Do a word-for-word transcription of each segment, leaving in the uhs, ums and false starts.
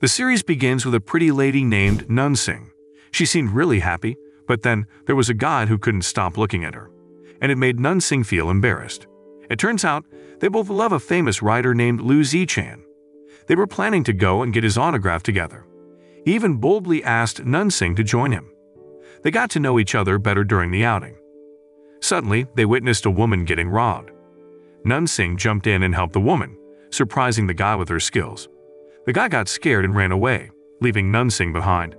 The series begins with a pretty lady named Nunxing. She seemed really happy, but then there was a god who couldn't stop looking at her, and it made Nunxing feel embarrassed. It turns out they both love a famous writer named Liu Zichan. They were planning to go and get his autograph together. He even boldly asked Nunxing to join him. They got to know each other better during the outing. Suddenly, they witnessed a woman getting robbed. Nunxing jumped in and helped the woman, surprising the guy with her skills. The guy got scared and ran away, leaving Nunxing behind.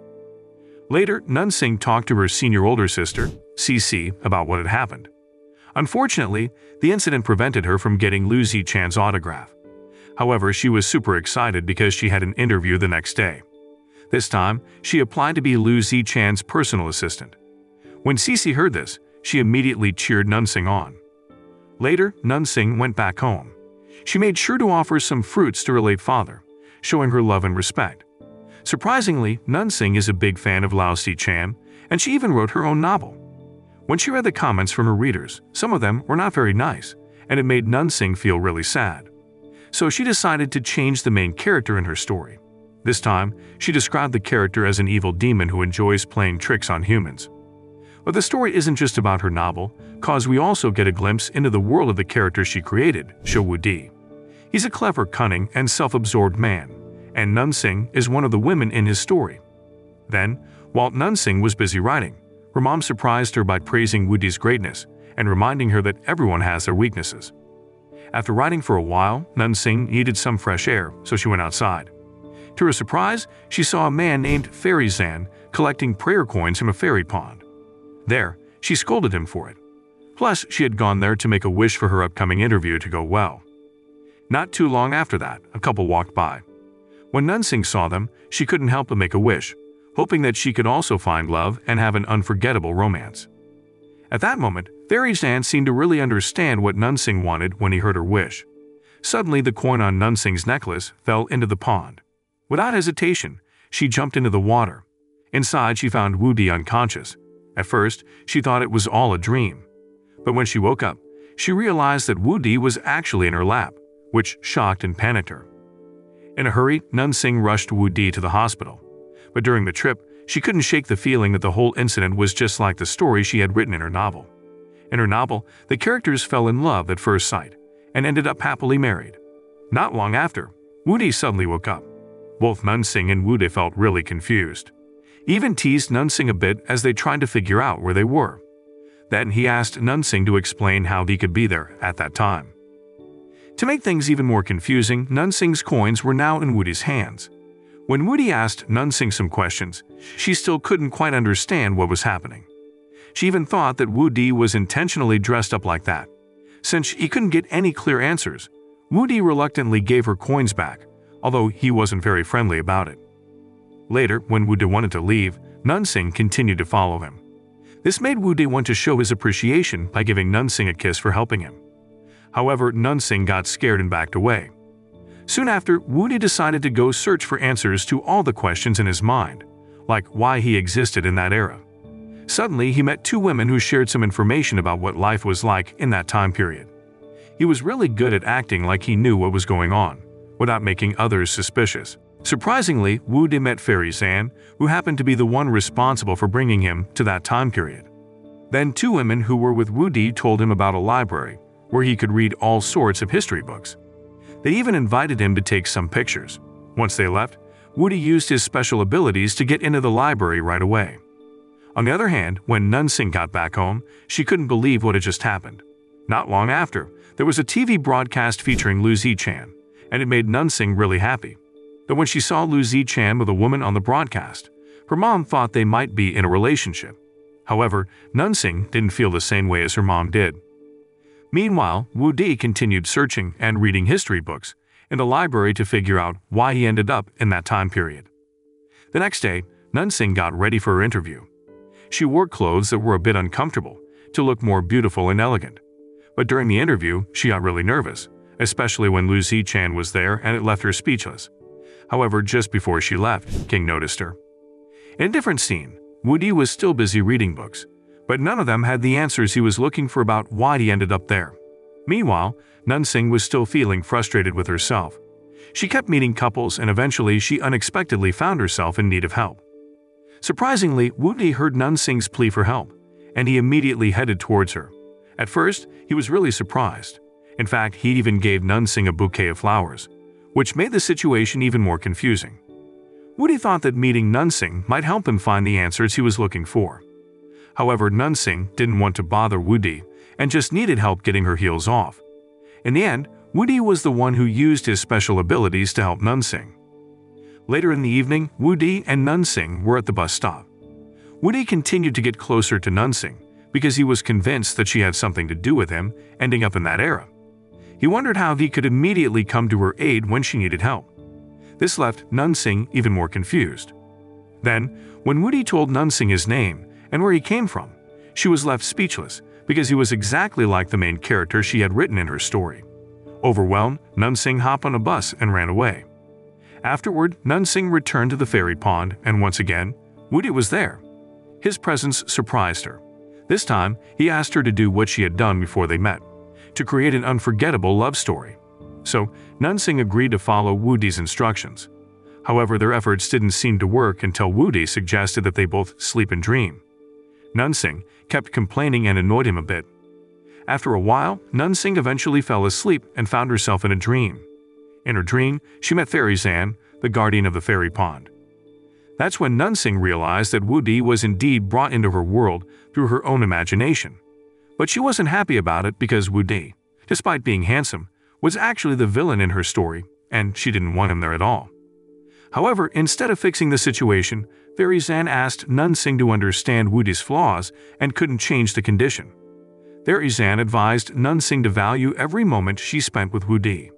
Later, Nunxing talked to her senior older sister, Cece, about what had happened. Unfortunately, the incident prevented her from getting Liu Zichan's autograph. However, she was super excited because she had an interview the next day. This time, she applied to be Liu Zichan's personal assistant. When Cece heard this, she immediately cheered Nunxing on. Later, Nunxing went back home. She made sure to offer some fruits to her late father, showing her love and respect. Surprisingly, Nunxing is a big fan of Liu Zichan, and she even wrote her own novel. When she read the comments from her readers, some of them were not very nice, and it made Nunxing feel really sad. So she decided to change the main character in her story. This time, she described the character as an evil demon who enjoys playing tricks on humans. But the story isn't just about her novel, cause we also get a glimpse into the world of the character she created, Shou Wu Di. He's a clever, cunning, and self-absorbed man, and Nunxing is one of the women in his story. Then, while Nunxing was busy writing, her mom surprised her by praising Wu Di's greatness and reminding her that everyone has their weaknesses. After writing for a while, Nunxing needed some fresh air, so she went outside. To her surprise, she saw a man named Fairy Zan collecting prayer coins from a fairy pond. There, she scolded him for it. Plus, she had gone there to make a wish for her upcoming interview to go well. Not too long after that, a couple walked by. When Nunxing saw them, she couldn't help but make a wish, hoping that she could also find love and have an unforgettable romance. At that moment, Fairy Zan seemed to really understand what Nunxing wanted when he heard her wish. Suddenly, the coin on Nunxing's necklace fell into the pond. Without hesitation, she jumped into the water. Inside, she found Wu Di unconscious. At first, she thought it was all a dream. But when she woke up, she realized that Wu Di was actually in her lap, which shocked and panicked her. In a hurry, Nunxing rushed Wu Di to the hospital. But during the trip, she couldn't shake the feeling that the whole incident was just like the story she had written in her novel. In her novel, the characters fell in love at first sight and ended up happily married. Not long after, Wu Di suddenly woke up. Both Nunxing and Wu Di felt really confused. He even teased Nunxing a bit as they tried to figure out where they were. Then he asked Nunxing to explain how he could be there at that time. To make things even more confusing, Nunxing's coins were now in Wu Di's hands. When Wu Di asked Nunxing some questions, she still couldn't quite understand what was happening. She even thought that Wu Di was intentionally dressed up like that. Since he couldn't get any clear answers, Wu Di reluctantly gave her coins back, although he wasn't very friendly about it. Later, when Wu Di wanted to leave, Nunxing continued to follow him. This made Wu Di want to show his appreciation by giving Nunxing a kiss for helping him. However, Nunxing got scared and backed away. Soon after, Wu Di decided to go search for answers to all the questions in his mind, like why he existed in that era. Suddenly, he met two women who shared some information about what life was like in that time period. He was really good at acting like he knew what was going on, without making others suspicious. Surprisingly, Wu Di met Fairy Zan, who happened to be the one responsible for bringing him to that time period. Then two women who were with Wu Di told him about a library, where he could read all sorts of history books. They even invited him to take some pictures. Once they left, Wu Di used his special abilities to get into the library right away. On the other hand, when Nunxing got back home, she couldn't believe what had just happened. Not long after, there was a T V broadcast featuring Liu Zichan, and it made Nunxing really happy. But when she saw Liu Zichan with a woman on the broadcast, her mom thought they might be in a relationship. However, Nunxing didn't feel the same way as her mom did. Meanwhile, Wu Di continued searching and reading history books in the library to figure out why he ended up in that time period. The next day, Nunxing got ready for her interview. She wore clothes that were a bit uncomfortable to look more beautiful and elegant. But during the interview, she got really nervous, especially when Liu Zichan was there and it left her speechless. However, just before she left, King noticed her. In a different scene, Wu Di was still busy reading books, but none of them had the answers he was looking for about why he ended up there. Meanwhile, Nunxing was still feeling frustrated with herself. She kept meeting couples and eventually she unexpectedly found herself in need of help. Surprisingly, Wu Di heard Nunxing's plea for help, and he immediately headed towards her. At first, he was really surprised. In fact, he even gave Nunxing a bouquet of flowers, which made the situation even more confusing. Wu Di thought that meeting Nunxing might help him find the answers he was looking for. However, Nunxing didn't want to bother Wu Di and just needed help getting her heels off. In the end, Wu Di was the one who used his special abilities to help Nunxing. Later in the evening, Wu Di and Nunxing were at the bus stop. Wu Di continued to get closer to Nunxing because he was convinced that she had something to do with him ending up in that era. He wondered how he could immediately come to her aid when she needed help. This left Nunxing even more confused. Then, when Wu Di told Nunxing his name and where he came from, she was left speechless because he was exactly like the main character she had written in her story. Overwhelmed, Nunxing hopped on a bus and ran away. Afterward, Nunxing returned to the fairy pond, and once again, Wu Di was there. His presence surprised her. This time, he asked her to do what she had done before they met, to create an unforgettable love story. So, Nunxing agreed to follow Wu Di's instructions. However, their efforts didn't seem to work until Wu Di suggested that they both sleep and dream. Nunxing kept complaining and annoyed him a bit. After a while, Nunxing eventually fell asleep and found herself in a dream. In her dream, she met Fairy Zan, the guardian of the fairy pond. That's when Nunxing realized that Wu Di was indeed brought into her world through her own imagination. But she wasn't happy about it because Wu Di, despite being handsome, was actually the villain in her story, and she didn't want him there at all. However, instead of fixing the situation, Fairy Zan asked Nunxing to understand Wu Di's flaws and couldn't change the condition. Fairy Zan advised Nunxing to value every moment she spent with Wu Di.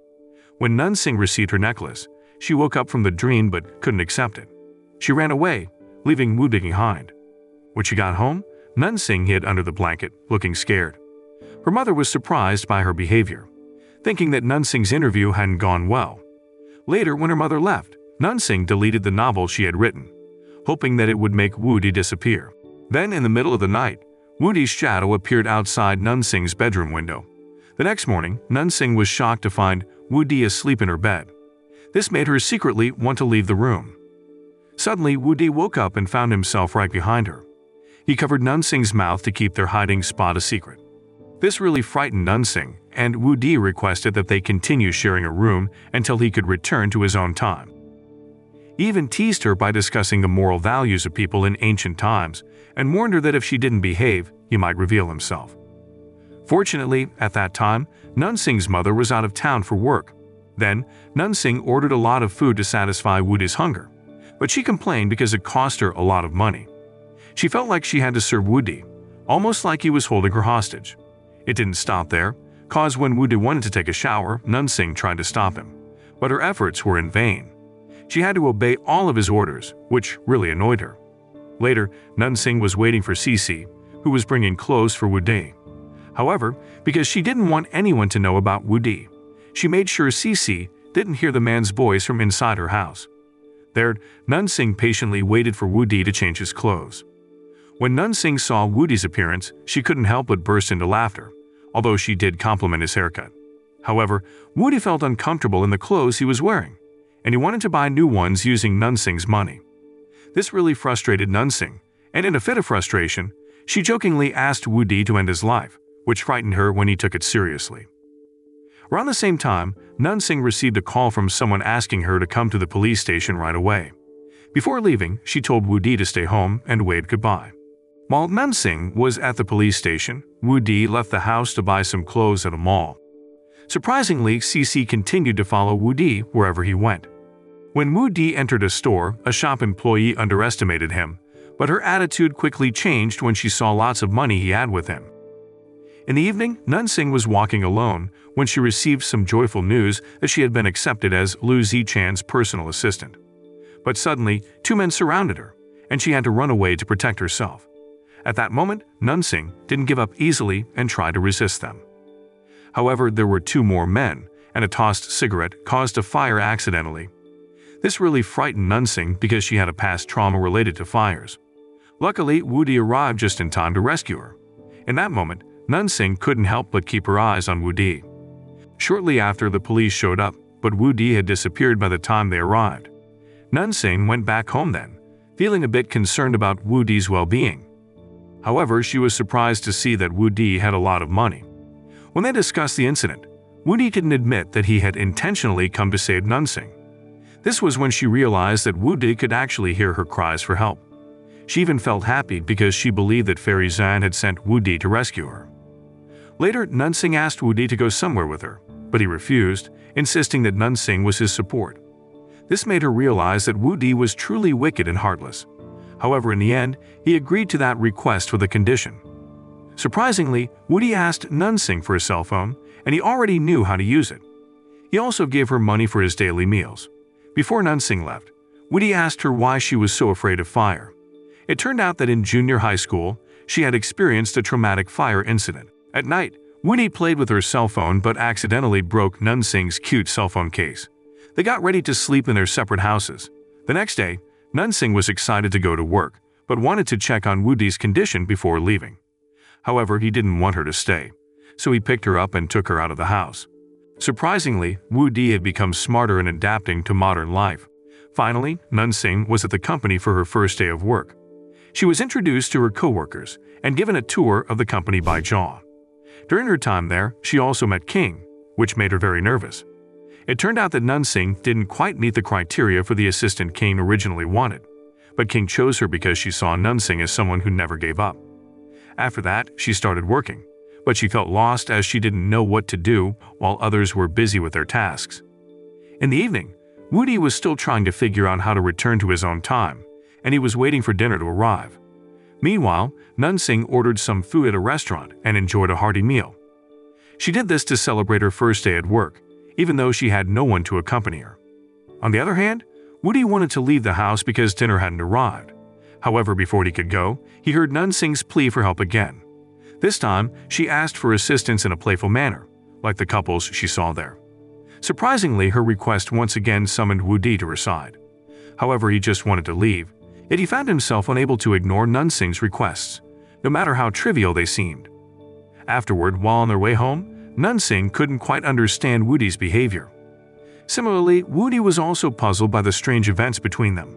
When Nunxing received her necklace, she woke up from the dream but couldn't accept it. She ran away, leaving Wu Di behind. When she got home, Nunxing hid under the blanket, looking scared. Her mother was surprised by her behavior, thinking that Nunxing's interview hadn't gone well. Later, when her mother left, Nunxing deleted the novel she had written, hoping that it would make Wu Di disappear. Then, in the middle of the night, Wu Di's shadow appeared outside Nunxing's bedroom window. The next morning, Nunxing was shocked to find Wu Di asleep in her bed. This made her secretly want to leave the room. Suddenly, Wu Di woke up and found himself right behind her. He covered Nunxing's mouth to keep their hiding spot a secret. This really frightened Nunxing, and Wu Di requested that they continue sharing a room until he could return to his own time. He even teased her by discussing the moral values of people in ancient times and warned her that if she didn't behave, he might reveal himself. Fortunately, at that time, Nunxing's mother was out of town for work. Then, Nunxing ordered a lot of food to satisfy Wu Di's hunger, but she complained because it cost her a lot of money. She felt like she had to serve Wu Di, almost like he was holding her hostage. It didn't stop there, cause when Wu Di wanted to take a shower, Nunxing tried to stop him, but her efforts were in vain. She had to obey all of his orders, which really annoyed her. Later, Nunxing was waiting for Cece, who was bringing clothes for Wu Di. However, because she didn't want anyone to know about Wu Di, she made sure Cece didn't hear the man's voice from inside her house. There, Nunxing patiently waited for Wu Di to change his clothes. When Nunxing saw Wu Di's appearance, she couldn't help but burst into laughter, although she did compliment his haircut. However, Wu Di felt uncomfortable in the clothes he was wearing, and he wanted to buy new ones using Nunxing's money. This really frustrated Nunxing, and in a fit of frustration, she jokingly asked Wu Di to end his life, which frightened her when he took it seriously. Around the same time, Nunxing received a call from someone asking her to come to the police station right away. Before leaving, she told Wu Di to stay home and waved goodbye. While Nunxing was at the police station, Wu Di left the house to buy some clothes at a mall. Surprisingly, Cece continued to follow Wu Di wherever he went. When Wu Di entered a store, a shop employee underestimated him, but her attitude quickly changed when she saw lots of money he had with him. In the evening, Nunxing was walking alone when she received some joyful news that she had been accepted as Lu Zichan's personal assistant. But suddenly, two men surrounded her, and she had to run away to protect herself. At that moment, Nunxing didn't give up easily and tried to resist them. However, there were two more men, and a tossed cigarette caused a fire accidentally. This really frightened Nunxing because she had a past trauma related to fires. Luckily, Wu Di arrived just in time to rescue her. In that moment, Nunxing couldn't help but keep her eyes on Wu Di. Shortly after the police showed up, but Wu Di had disappeared by the time they arrived. Nunxing went back home then, feeling a bit concerned about Wu Di's well-being. However, she was surprised to see that Wu Di had a lot of money. When they discussed the incident, Wu Di didn't admit that he had intentionally come to save Nunxing. This was when she realized that Wu Di could actually hear her cries for help. She even felt happy because she believed that Fairy Zan had sent Wu Di to rescue her. Later, Nunxing asked Wu Di to go somewhere with her, but he refused, insisting that Nunxing was his support. This made her realize that Wu Di was truly wicked and heartless. However, in the end, he agreed to that request with a condition. Surprisingly, Wu Di asked Nunxing for his cell phone, and he already knew how to use it. He also gave her money for his daily meals. Before Nunxing left, Wu Di asked her why she was so afraid of fire. It turned out that in junior high school, she had experienced a traumatic fire incident. At night, Wu Di played with her cell phone but accidentally broke Nunxing's cute cell phone case. They got ready to sleep in their separate houses. The next day, Nunxing was excited to go to work, but wanted to check on Wu Di's condition before leaving. However, he didn't want her to stay, so he picked her up and took her out of the house. Surprisingly, Wu Di had become smarter in adapting to modern life. Finally, Nunxing was at the company for her first day of work. She was introduced to her co-workers and given a tour of the company by Jia. During her time there, she also met King, which made her very nervous. It turned out that Nunxing didn't quite meet the criteria for the assistant King originally wanted, but King chose her because she saw Nunxing as someone who never gave up. After that, she started working, but she felt lost as she didn't know what to do while others were busy with their tasks. In the evening, Wu Di was still trying to figure out how to return to his own time, and he was waiting for dinner to arrive. Meanwhile, Nunxing ordered some food at a restaurant and enjoyed a hearty meal. She did this to celebrate her first day at work, even though she had no one to accompany her. On the other hand, Wu Di wanted to leave the house because dinner hadn't arrived. However, before he could go, he heard Nunxing's plea for help again. This time, she asked for assistance in a playful manner, like the couples she saw there. Surprisingly, her request once again summoned Wu Di to her side. However, he just wanted to leave, yet he found himself unable to ignore Nunxing's requests, no matter how trivial they seemed. Afterward, while on their way home, Nunxing couldn't quite understand Wu Di's behavior. Similarly, Wu Di was also puzzled by the strange events between them.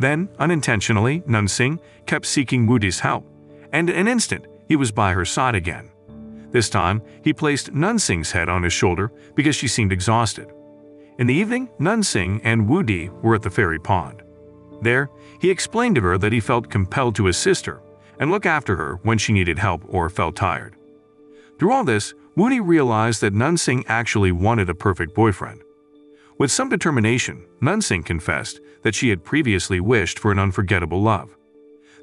Then, unintentionally, Nunxing kept seeking Wu Di's help, and in an instant, he was by her side again. This time, he placed Nunxing's head on his shoulder because she seemed exhausted. In the evening, Nunxing and Wu Di were at the fairy pond. There, he explained to her that he felt compelled to assist her and look after her when she needed help or felt tired. Through all this, Wu Di realized that Nunxing actually wanted a perfect boyfriend. With some determination, Nunxing confessed that she had previously wished for an unforgettable love.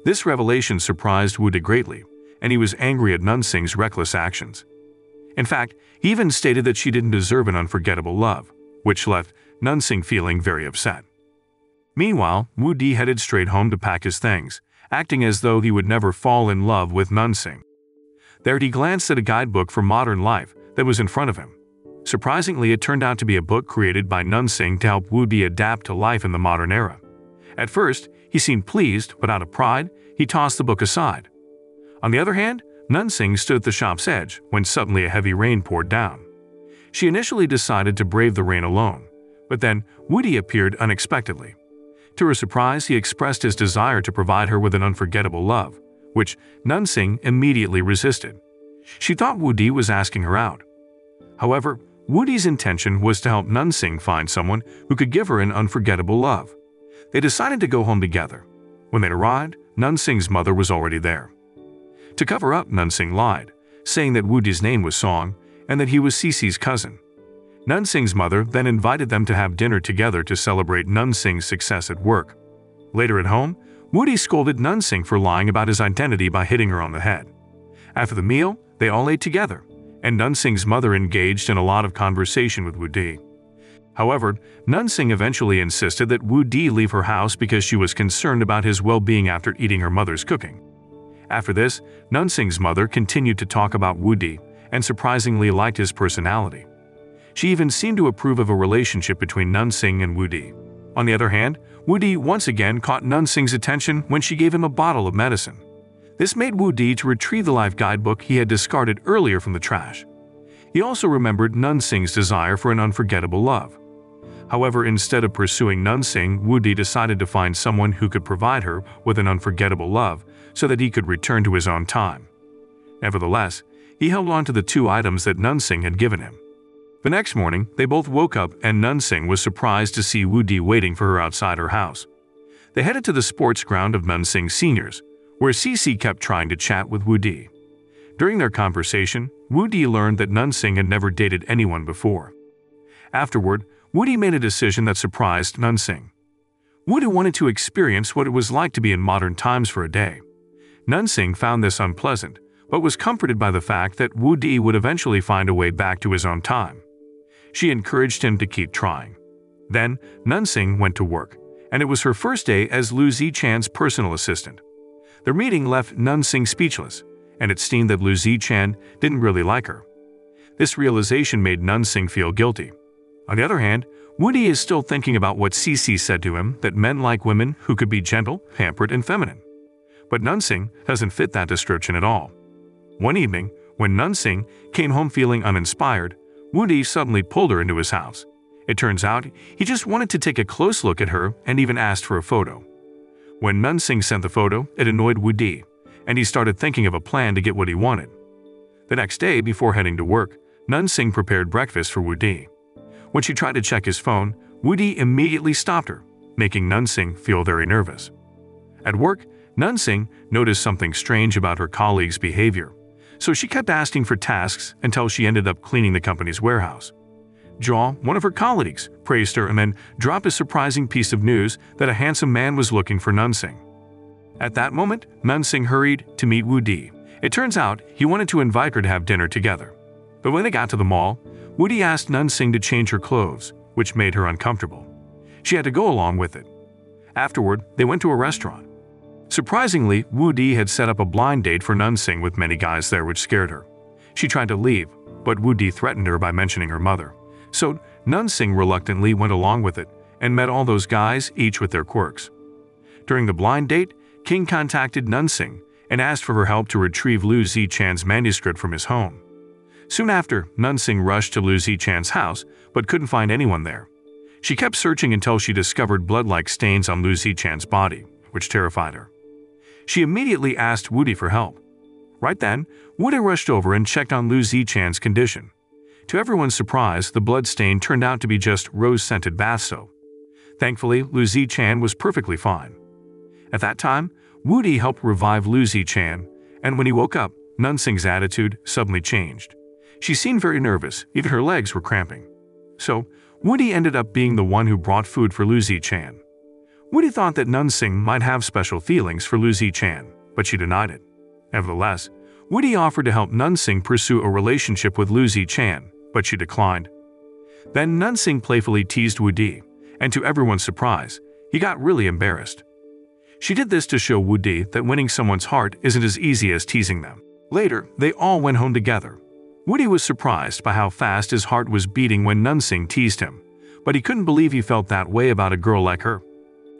This revelation surprised Wu Di greatly, and he was angry at Nunxing's reckless actions. In fact, he even stated that she didn't deserve an unforgettable love, which left Nunxing feeling very upset. Meanwhile, Wu Di headed straight home to pack his things, acting as though he would never fall in love with Nunxing. There he glanced at a guidebook for modern life that was in front of him. Surprisingly, it turned out to be a book created by Nunxing to help Wu Di adapt to life in the modern era. At first, he seemed pleased, but out of pride, he tossed the book aside. On the other hand, Nunxing stood at the shop's edge when suddenly a heavy rain poured down. She initially decided to brave the rain alone, but then Wu Di appeared unexpectedly. To her surprise, he expressed his desire to provide her with an unforgettable love, which Nunxing immediately resisted. She thought Wu Di was asking her out. However, Wu Di's intention was to help Nunxing find someone who could give her an unforgettable love. They decided to go home together. When they arrived, Nunxing's mother was already there. To cover up, Nunxing lied, saying that Wu Di's name was Song and that he was Cece's cousin. Nunxing's mother then invited them to have dinner together to celebrate Nunxing's success at work. Later at home, Wu Di scolded Nunxing for lying about his identity by hitting her on the head. After the meal, they all ate together, and Nunxing's mother engaged in a lot of conversation with Wu Di. However, Nunxing eventually insisted that Wu Di leave her house because she was concerned about his well-being after eating her mother's cooking. After this, Nunxing's mother continued to talk about Wu Di and surprisingly liked his personality. She even seemed to approve of a relationship between Nunxing and Wu Di. On the other hand, Wu Di once again caught Nunxing's attention when she gave him a bottle of medicine. This made Wu Di to retrieve the life guidebook he had discarded earlier from the trash. He also remembered Nunxing's desire for an unforgettable love, However, instead of pursuing Nunxing, Wu Di decided to find someone who could provide her with an unforgettable love so that he could return to his own time. Nevertheless, he held on to the two items that Nunxing had given him. The next morning, they both woke up and Nunxing was surprised to see Wu Di waiting for her outside her house. They headed to the sports ground of Nunxing Seniors, where Cece kept trying to chat with Wu Di. During their conversation, Wu Di learned that Nunxing had never dated anyone before. Afterward, Wu Di made a decision that surprised Nunxing. Wu Di wanted to experience what it was like to be in modern times for a day. Nunxing found this unpleasant, but was comforted by the fact that Wu Di would eventually find a way back to his own time. She encouraged him to keep trying. Then, Nunxing went to work, and it was her first day as Lu Zichan's personal assistant. Their meeting left Nunxing speechless, and it seemed that Lu Zichan didn't really like her. This realization made Nunxing feel guilty. On the other hand, Wu Di is still thinking about what Cece said to him that men like women who could be gentle, pampered, and feminine. But Nunxing doesn't fit that description at all. One evening, when Nunxing came home feeling uninspired, Wu Di suddenly pulled her into his house. It turns out he just wanted to take a close look at her and even asked for a photo. When Nunxing sent the photo, it annoyed Wu Di, and he started thinking of a plan to get what he wanted. The next day, before heading to work, Nunxing prepared breakfast for Wu Di. When she tried to check his phone, Wu Di immediately stopped her, making Nunxing feel very nervous. At work, Nunxing noticed something strange about her colleagues' behavior, so she kept asking for tasks until she ended up cleaning the company's warehouse. Jia, one of her colleagues, praised her and then dropped a surprising piece of news that a handsome man was looking for Nunxing. At that moment, Nunxing hurried to meet Wu Di. It turns out he wanted to invite her to have dinner together. But when they got to the mall, Wu Di asked Nunxing to change her clothes, which made her uncomfortable. She had to go along with it. Afterward, they went to a restaurant. Surprisingly, Wu Di had set up a blind date for Nunxing with many guys there, which scared her. She tried to leave, but Wu Di threatened her by mentioning her mother. So Nunxing reluctantly went along with it and met all those guys, each with their quirks. During the blind date, King contacted Nunxing and asked for her help to retrieve Liu Zichan's manuscript from his home. Soon after, Nunxing rushed to Liu Zichan's house but couldn't find anyone there. She kept searching until she discovered blood-like stains on Liu Zichan's body, which terrified her. She immediately asked Wu Di for help. Right then, Wu Di rushed over and checked on Liu Zichan's condition. To everyone's surprise, the blood stain turned out to be just rose-scented bath soap. Thankfully, Liu Zichan was perfectly fine. At that time, Wu Di helped revive Liu Zichan, and when he woke up, Nunxing's attitude suddenly changed. She seemed very nervous, even her legs were cramping. So, Wu Di ended up being the one who brought food for Liu Zichan. Wu Di thought that Nunxing might have special feelings for Liu Zichan, but she denied it. Nevertheless, Wu Di offered to help Nunxing pursue a relationship with Liu Zichan, but she declined. Then Nunxing playfully teased Wu Di, and to everyone's surprise, he got really embarrassed. She did this to show Wu Di that winning someone's heart isn't as easy as teasing them. Later, they all went home together. Wu Di was surprised by how fast his heart was beating when Nunxing teased him, but he couldn't believe he felt that way about a girl like her.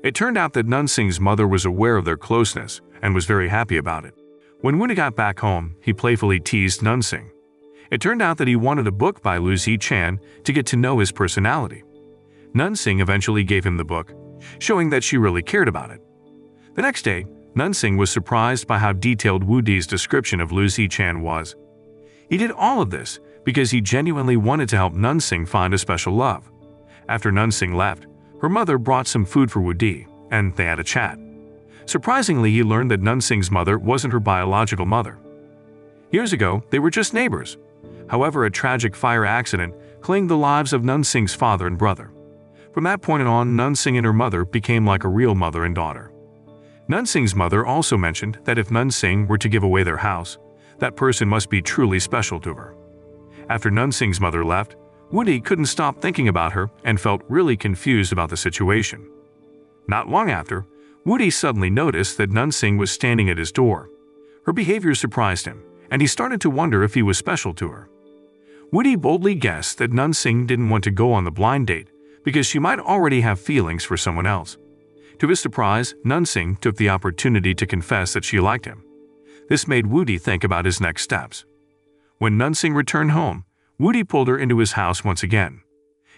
It turned out that Nunxing's mother was aware of their closeness and was very happy about it. When Wu Di got back home, he playfully teased Nunxing. It turned out that he wanted a book by Liu Zichan to get to know his personality. Nunxing eventually gave him the book, showing that she really cared about it. The next day, Nunxing was surprised by how detailed Wu Di's description of Liu Zichan was. He did all of this because he genuinely wanted to help Nunxing find a special love. After Nunxing left, her mother brought some food for Wu Di, and they had a chat. Surprisingly, he learned that Nunxing's mother wasn't her biological mother. Years ago, they were just neighbors. However, a tragic fire accident claimed the lives of Nunxing's father and brother. From that point on, Nunxing and her mother became like a real mother and daughter. Nunxing's mother also mentioned that if Nunxing were to give away their house, that person must be truly special to her. After Nunxing's mother left, Wu Di couldn't stop thinking about her and felt really confused about the situation. Not long after, Wu Di suddenly noticed that Nunxing was standing at his door. Her behavior surprised him, and he started to wonder if he was special to her. Wu Di boldly guessed that Nunxing didn't want to go on the blind date because she might already have feelings for someone else. To his surprise, Nunxing took the opportunity to confess that she liked him. This made Wu Di think about his next steps. When Nunxing returned home, Wu Di pulled her into his house once again.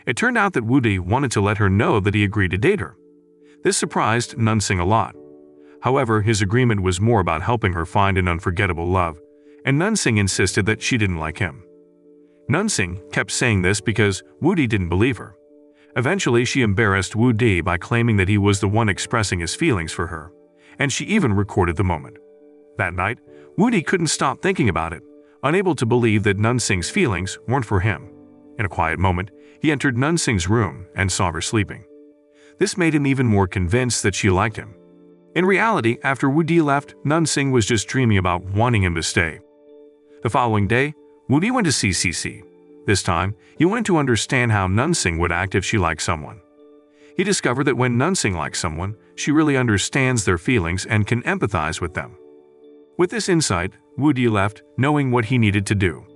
It turned out that Wu Di wanted to let her know that he agreed to date her. This surprised Nunxing a lot. However, his agreement was more about helping her find an unforgettable love, and Nunxing insisted that she didn't like him. Nunxing kept saying this because Wu Di didn't believe her. Eventually, she embarrassed Wu Di by claiming that he was the one expressing his feelings for her, and she even recorded the moment. That night, Wu Di couldn't stop thinking about it, unable to believe that Nunxing's feelings weren't for him. In a quiet moment, he entered Nunxing's room and saw her sleeping. This made him even more convinced that she liked him. In reality, after Wu Di left, Nunxing was just dreaming about wanting him to stay. The following day, Wu Di went to see Cece. This time, he wanted to understand how Nunxing would act if she liked someone. He discovered that when Nunxing likes someone, she really understands their feelings and can empathize with them. With this insight, Wu Di left, knowing what he needed to do.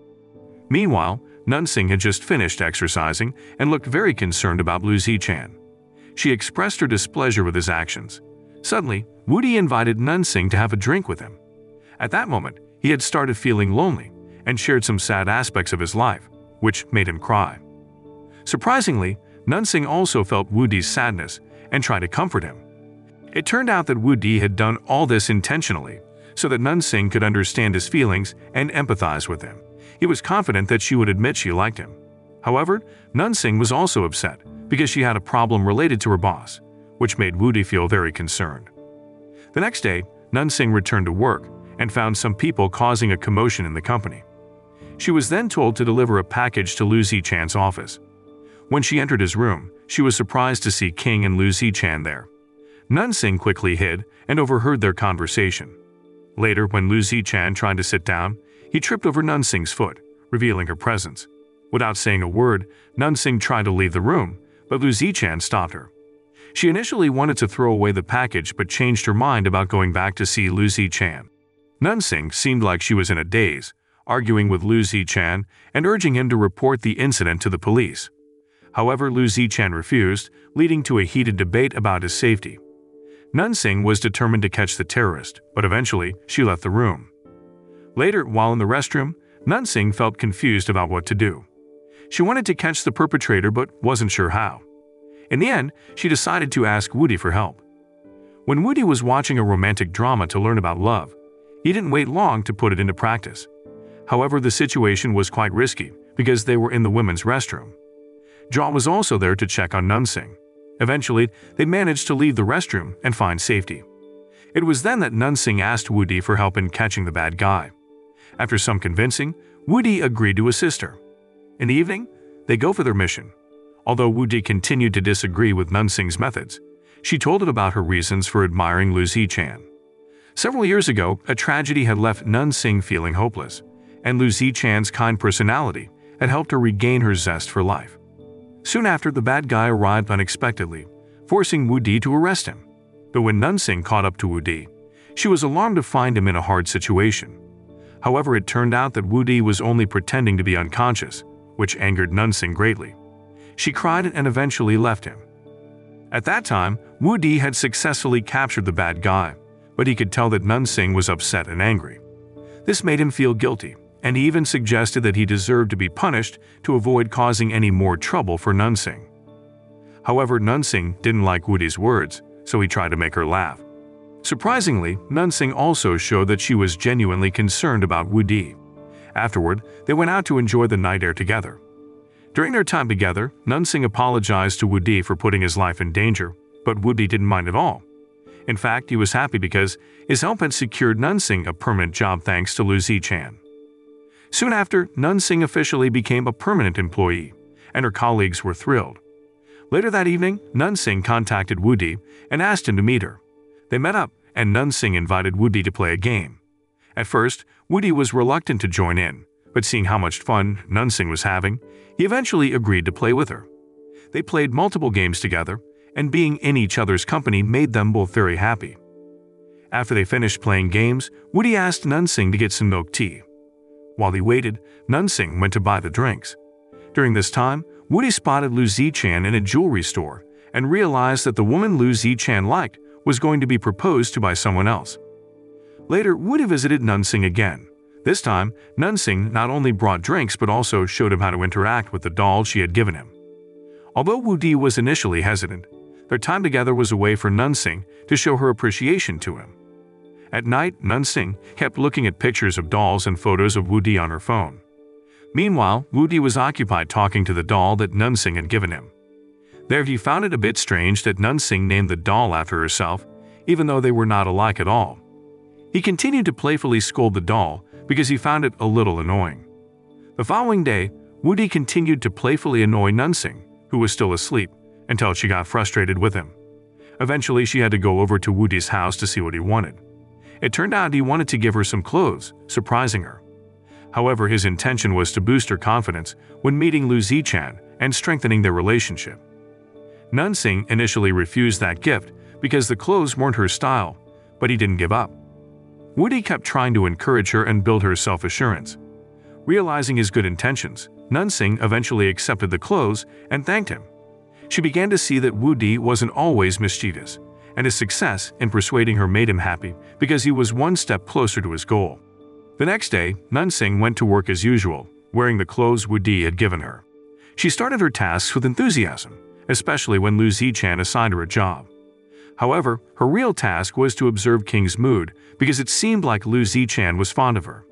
Meanwhile, Nunxing had just finished exercising and looked very concerned about Lu Zichan. She expressed her displeasure with his actions. Suddenly, Wu Di invited Nunxing to have a drink with him. At that moment, he had started feeling lonely and shared some sad aspects of his life, which made him cry. Surprisingly, Nunxing also felt Wu Di's sadness and tried to comfort him. It turned out that Wu Di had done all this intentionally so that Nunxing could understand his feelings and empathize with him. He was confident that she would admit she liked him. However, Nunxing was also upset because she had a problem related to her boss, which made Wu Di feel very concerned. The next day, Nunxing returned to work and found some people causing a commotion in the company. She was then told to deliver a package to Lu Zichan's office. When she entered his room, she was surprised to see King and Lu Zichan there. Nunxing quickly hid and overheard their conversation. Later, when Lu Zichan tried to sit down, he tripped over Nunxing's foot, revealing her presence. Without saying a word, Nunxing tried to leave the room, but Lu Zichan stopped her. She initially wanted to throw away the package but changed her mind about going back to see Lu Zichan. Nunxing seemed like she was in a daze, arguing with Lu Zichan and urging him to report the incident to the police. However, Lu Zichan refused, leading to a heated debate about his safety. Nunxing was determined to catch the terrorist, but eventually she left the room. Later, while in the restroom, Nunxing felt confused about what to do. She wanted to catch the perpetrator but wasn't sure how. In the end, she decided to ask Wu Di for help. When Wu Di was watching a romantic drama to learn about love, he didn't wait long to put it into practice. However, the situation was quite risky because they were in the women's restroom. Jia was also there to check on Nunxing. Eventually, they managed to leave the restroom and find safety. It was then that Nunxing asked Wu Di for help in catching the bad guy. After some convincing, Wu Di agreed to assist her. In the evening, they go for their mission. Although Wu Di continued to disagree with Nunxing's methods, she told him about her reasons for admiring Lu Zichan. Several years ago, a tragedy had left Nunxing feeling hopeless, and Lu Zichan's kind personality had helped her regain her zest for life. Soon after, the bad guy arrived unexpectedly, forcing Wu Di to arrest him. But when Nunxing caught up to Wu Di, she was alarmed to find him in a hard situation. However, it turned out that Wu Di was only pretending to be unconscious, which angered Nunxing greatly. She cried and eventually left him. At that time, Wu Di had successfully captured the bad guy, but he could tell that Nunxing was upset and angry. This made him feel guilty, and he even suggested that he deserved to be punished to avoid causing any more trouble for Nunxing. However, Nunxing didn't like Wu Di's words, so he tried to make her laugh. Surprisingly, Nunxing also showed that she was genuinely concerned about Wu Di. Afterward, they went out to enjoy the night air together. During their time together, Nunxing apologized to Wu Di for putting his life in danger, but Wu Di didn't mind at all. In fact, he was happy because his help had secured Nunxing a permanent job thanks to Lu Zichan. Soon after, Nunxing officially became a permanent employee, and her colleagues were thrilled. Later that evening, Nunxing contacted Wu Di and asked him to meet her. They met up, and Nunxing invited Wu Di to play a game. At first, Wu Di was reluctant to join in, but seeing how much fun Nunxing was having, he eventually agreed to play with her. They played multiple games together, and being in each other's company made them both very happy. After they finished playing games, Wu Di asked Nunxing to get some milk tea. While he waited, Nunxing went to buy the drinks. During this time, Wu Di spotted Lu Zichan in a jewelry store and realized that the woman Lu Zichan liked was going to be proposed to by someone else. Later, Wu Di visited Nunxing again. This time, Nunxing not only brought drinks but also showed him how to interact with the doll she had given him. Although Wu Di was initially hesitant, their time together was a way for Nunxing to show her appreciation to him. At night, Nunxing kept looking at pictures of dolls and photos of Wu Di on her phone. Meanwhile, Wu Di was occupied talking to the doll that Nunxing had given him. There he found it a bit strange that Nunxing named the doll after herself, even though they were not alike at all. He continued to playfully scold the doll because he found it a little annoying. The following day, Wu Di continued to playfully annoy Nunxing, who was still asleep, until she got frustrated with him. Eventually, she had to go over to Wu Di's house to see what he wanted. It turned out he wanted to give her some clothes, surprising her. However, his intention was to boost her confidence when meeting Lu Zichan and strengthening their relationship. Nunxing initially refused that gift because the clothes weren't her style, but he didn't give up. Wu Di kept trying to encourage her and build her self-assurance. Realizing his good intentions, Nunxing eventually accepted the clothes and thanked him. She began to see that Wu Di wasn't always mischievous, and his success in persuading her made him happy because he was one step closer to his goal. The next day, Nunxing went to work as usual, wearing the clothes Wu Di had given her. She started her tasks with enthusiasm, especially when Lu Zichan assigned her a job. However, her real task was to observe King's mood because it seemed like Lu Zichan was fond of her.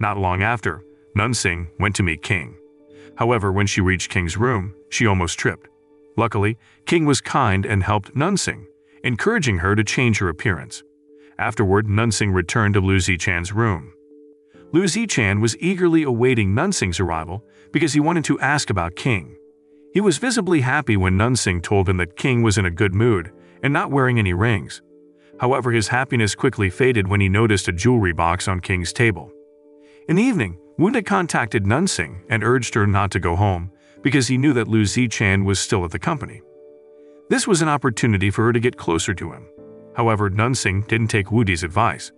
Not long after, Nunxing went to meet King. However, when she reached King's room, she almost tripped. Luckily, King was kind and helped Nunxing, encouraging her to change her appearance. Afterward, Nunxing returned to Lu Zichan's room. Lu Zichan was eagerly awaiting Nunxing's arrival because he wanted to ask about King. He was visibly happy when Nunxing told him that King was in a good mood and not wearing any rings. However, his happiness quickly faded when he noticed a jewelry box on King's table. In the evening, Wu Di contacted Nunxing and urged her not to go home because he knew that Lu Zichan was still at the company. This was an opportunity for her to get closer to him. However, Nunxing didn't take Wu Di's advice.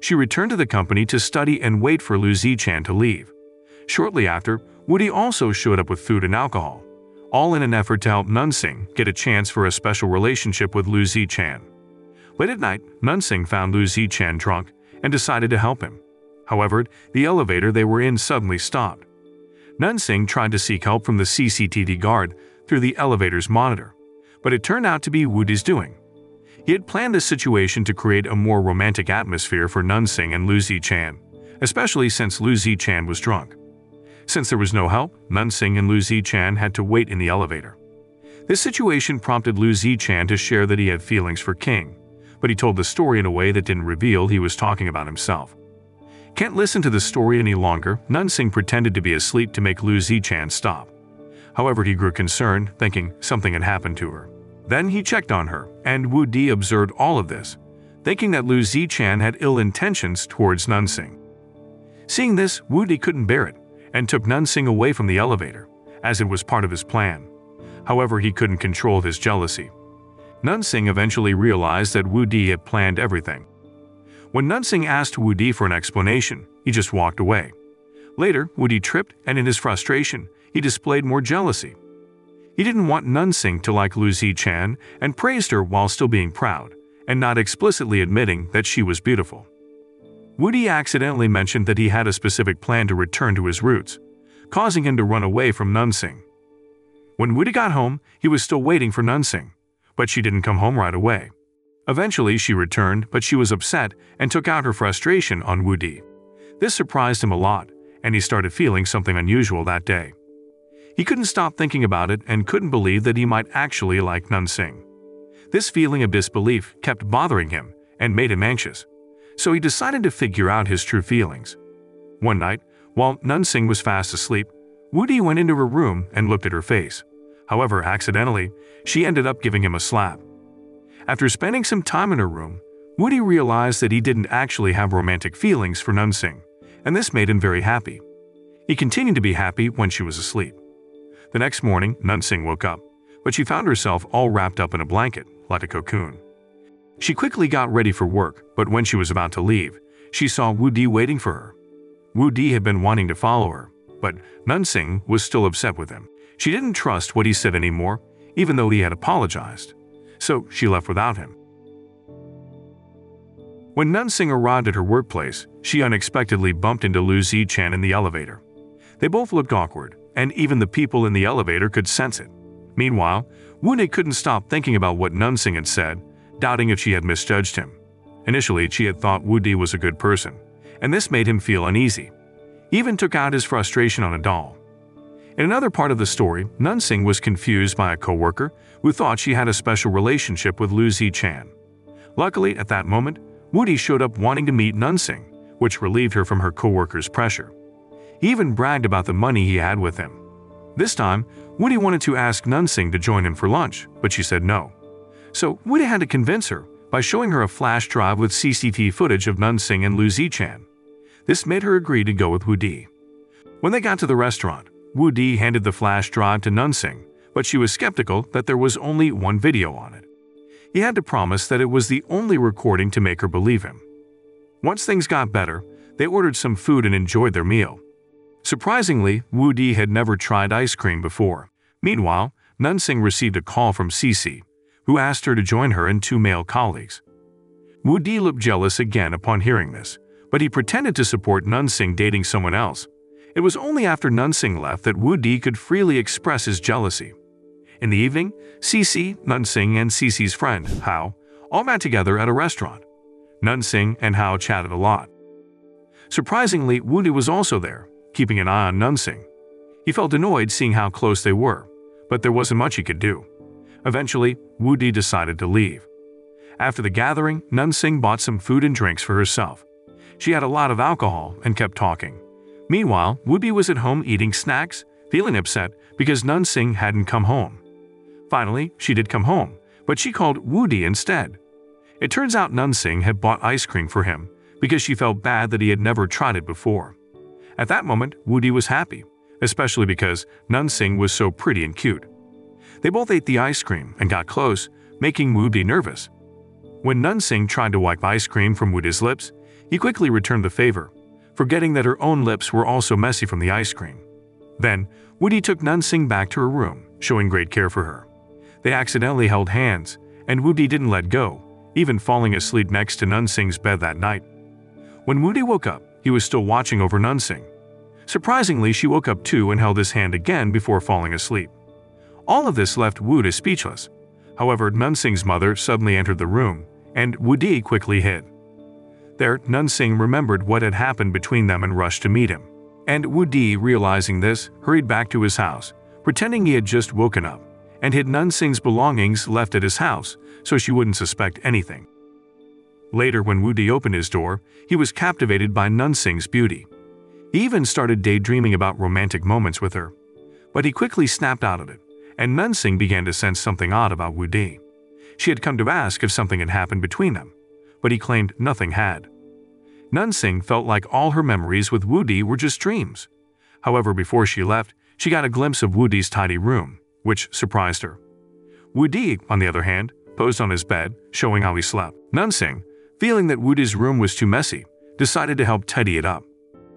She returned to the company to study and wait for Lu Zichan to leave. Shortly after, Wu Di also showed up with food and alcohol, all in an effort to help Nunxing get a chance for a special relationship with Lu Zichan. Late at night, Nunxing found Lu Zichan drunk and decided to help him. However, the elevator they were in suddenly stopped. Nunxing tried to seek help from the C C T V guard through the elevator's monitor, but it turned out to be Wu Di's doing. He had planned this situation to create a more romantic atmosphere for Nunxing and Lu Zichan, especially since Lu Zichan was drunk. Since there was no help, Nunxing and Lu Zichan had to wait in the elevator. This situation prompted Lu Zichan to share that he had feelings for King, but he told the story in a way that didn't reveal he was talking about himself. Can't listen to the story any longer, Nunxing pretended to be asleep to make Lu Zichan stop. However, he grew concerned, thinking something had happened to her. Then he checked on her, and Wu Di observed all of this, thinking that Lu Zichan had ill intentions towards Nunxing. Seeing this, Wu Di couldn't bear it, and took Nunxing away from the elevator, as it was part of his plan. However, he couldn't control his jealousy. Nunxing eventually realized that Wu Di had planned everything. When Nunxing asked Wu Di for an explanation, he just walked away. Later, Wu Di tripped, and in his frustration, he displayed more jealousy. He didn't want Nunxing to like Lu Zichan and praised her while still being proud, and not explicitly admitting that she was beautiful. Wu Di accidentally mentioned that he had a specific plan to return to his roots, causing him to run away from Nunxing. When Wu Di got home, he was still waiting for Nunxing, but she didn't come home right away. Eventually, she returned, but she was upset and took out her frustration on Wu Di. This surprised him a lot, and he started feeling something unusual that day. He couldn't stop thinking about it and couldn't believe that he might actually like Nunxing. This feeling of disbelief kept bothering him and made him anxious, so he decided to figure out his true feelings. One night, while Nunxing was fast asleep, Wu Di went into her room and looked at her face. However, accidentally, she ended up giving him a slap. After spending some time in her room, Wu Di realized that he didn't actually have romantic feelings for Nunxing, and this made him very happy. He continued to be happy when she was asleep. The next morning, Nunxing woke up, but she found herself all wrapped up in a blanket, like a cocoon. She quickly got ready for work, but when she was about to leave, she saw Wu Di waiting for her. Wu Di had been wanting to follow her, but Nunxing was still upset with him. She didn't trust what he said anymore, even though he had apologized. So she left without him. When Nunxing arrived at her workplace, she unexpectedly bumped into Lu Zichan in the elevator. They both looked awkward, and even the people in the elevator could sense it. Meanwhile, Wu Di couldn't stop thinking about what Nunxing had said, doubting if she had misjudged him. Initially, she had thought Wu Di was a good person, and this made him feel uneasy. He even took out his frustration on a doll. In another part of the story, Nunxing was confused by a co-worker who thought she had a special relationship with Liu Zichan. Luckily, at that moment, Wu Di showed up wanting to meet Nunxing, which relieved her from her co-worker's pressure. He even bragged about the money he had with him. This time, Wu Di wanted to ask Nunxing to join him for lunch, but she said no. So Wu Di had to convince her by showing her a flash drive with C C T V footage of Nunxing and Liu Zichan. This made her agree to go with Wu Di. When they got to the restaurant, Wu Di handed the flash drive to Nunxing, but she was skeptical that there was only one video on it. He had to promise that it was the only recording to make her believe him. Once things got better, they ordered some food and enjoyed their meal. Surprisingly, Wu Di had never tried ice cream before. Meanwhile, Nunxing received a call from Cece, who asked her to join her and two male colleagues. Wu Di looked jealous again upon hearing this, but he pretended to support Nunxing dating someone else. It was only after Nunxing left that Wu Di could freely express his jealousy. In the evening, Cece, Nunxing, and Cece's friend, Hao, all met together at a restaurant. Nunxing and Hao chatted a lot. Surprisingly, Wu Di was also there, keeping an eye on Nunxing. He felt annoyed seeing how close they were, but there wasn't much he could do. Eventually, Wu Di decided to leave. After the gathering, Nunxing bought some food and drinks for herself. She had a lot of alcohol and kept talking. Meanwhile, Wu Di was at home eating snacks, feeling upset because Nunxing hadn't come home. Finally, she did come home, but she called Wu Di instead. It turns out Nunxing had bought ice cream for him because she felt bad that he had never tried it before. At that moment, Wu Di was happy, especially because Nunxing was so pretty and cute. They both ate the ice cream and got close, making Wu Di nervous. When Nunxing tried to wipe ice cream from Wu Di's lips, he quickly returned the favor, forgetting that her own lips were also messy from the ice cream. Then, Wu Di took Nunxing back to her room, showing great care for her. They accidentally held hands, and Wu Di didn't let go, even falling asleep next to Nunxing's bed that night. When Wu Di woke up, he was still watching over Nunxing. Surprisingly, she woke up too and held his hand again before falling asleep. All of this left Wu Di speechless. However, Nunxing's mother suddenly entered the room, and Wu Di quickly hid. There, Nunxing remembered what had happened between them and rushed to meet him. And Wu Di, realizing this, hurried back to his house, pretending he had just woken up, and hid Nunxing's belongings left at his house so she wouldn't suspect anything. Later, when Wu Di opened his door, he was captivated by Nunxing's beauty. He even started daydreaming about romantic moments with her. But he quickly snapped out of it, and Nunxing began to sense something odd about Wu Di. She had come to ask if something had happened between them, but he claimed nothing had. Nunxing felt like all her memories with Wu Di were just dreams. However, before she left, she got a glimpse of Wu Di's tidy room, which surprised her. Wu Di, on the other hand, posed on his bed, showing how he slept. Nunxing, feeling that Wu Di's room was too messy, decided to help tidy it up.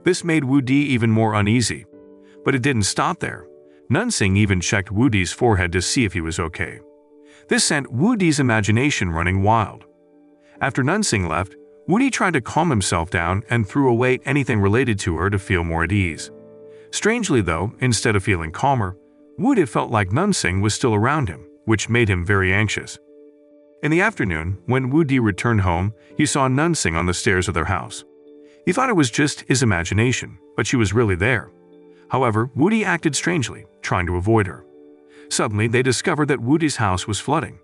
This made Wu Di even more uneasy. But it didn't stop there. Nunxing even checked Wu Di's forehead to see if he was okay. This sent Wu Di's imagination running wild. After Nunxing left, Wu Di tried to calm himself down and threw away anything related to her to feel more at ease. Strangely though, instead of feeling calmer, Wu Di felt like Nunxing was still around him, which made him very anxious. In the afternoon, when Wu Di returned home, he saw Nunxing on the stairs of their house. He thought it was just his imagination, but she was really there. However, Wu Di acted strangely, trying to avoid her. Suddenly, they discovered that Wu Di's house was flooding.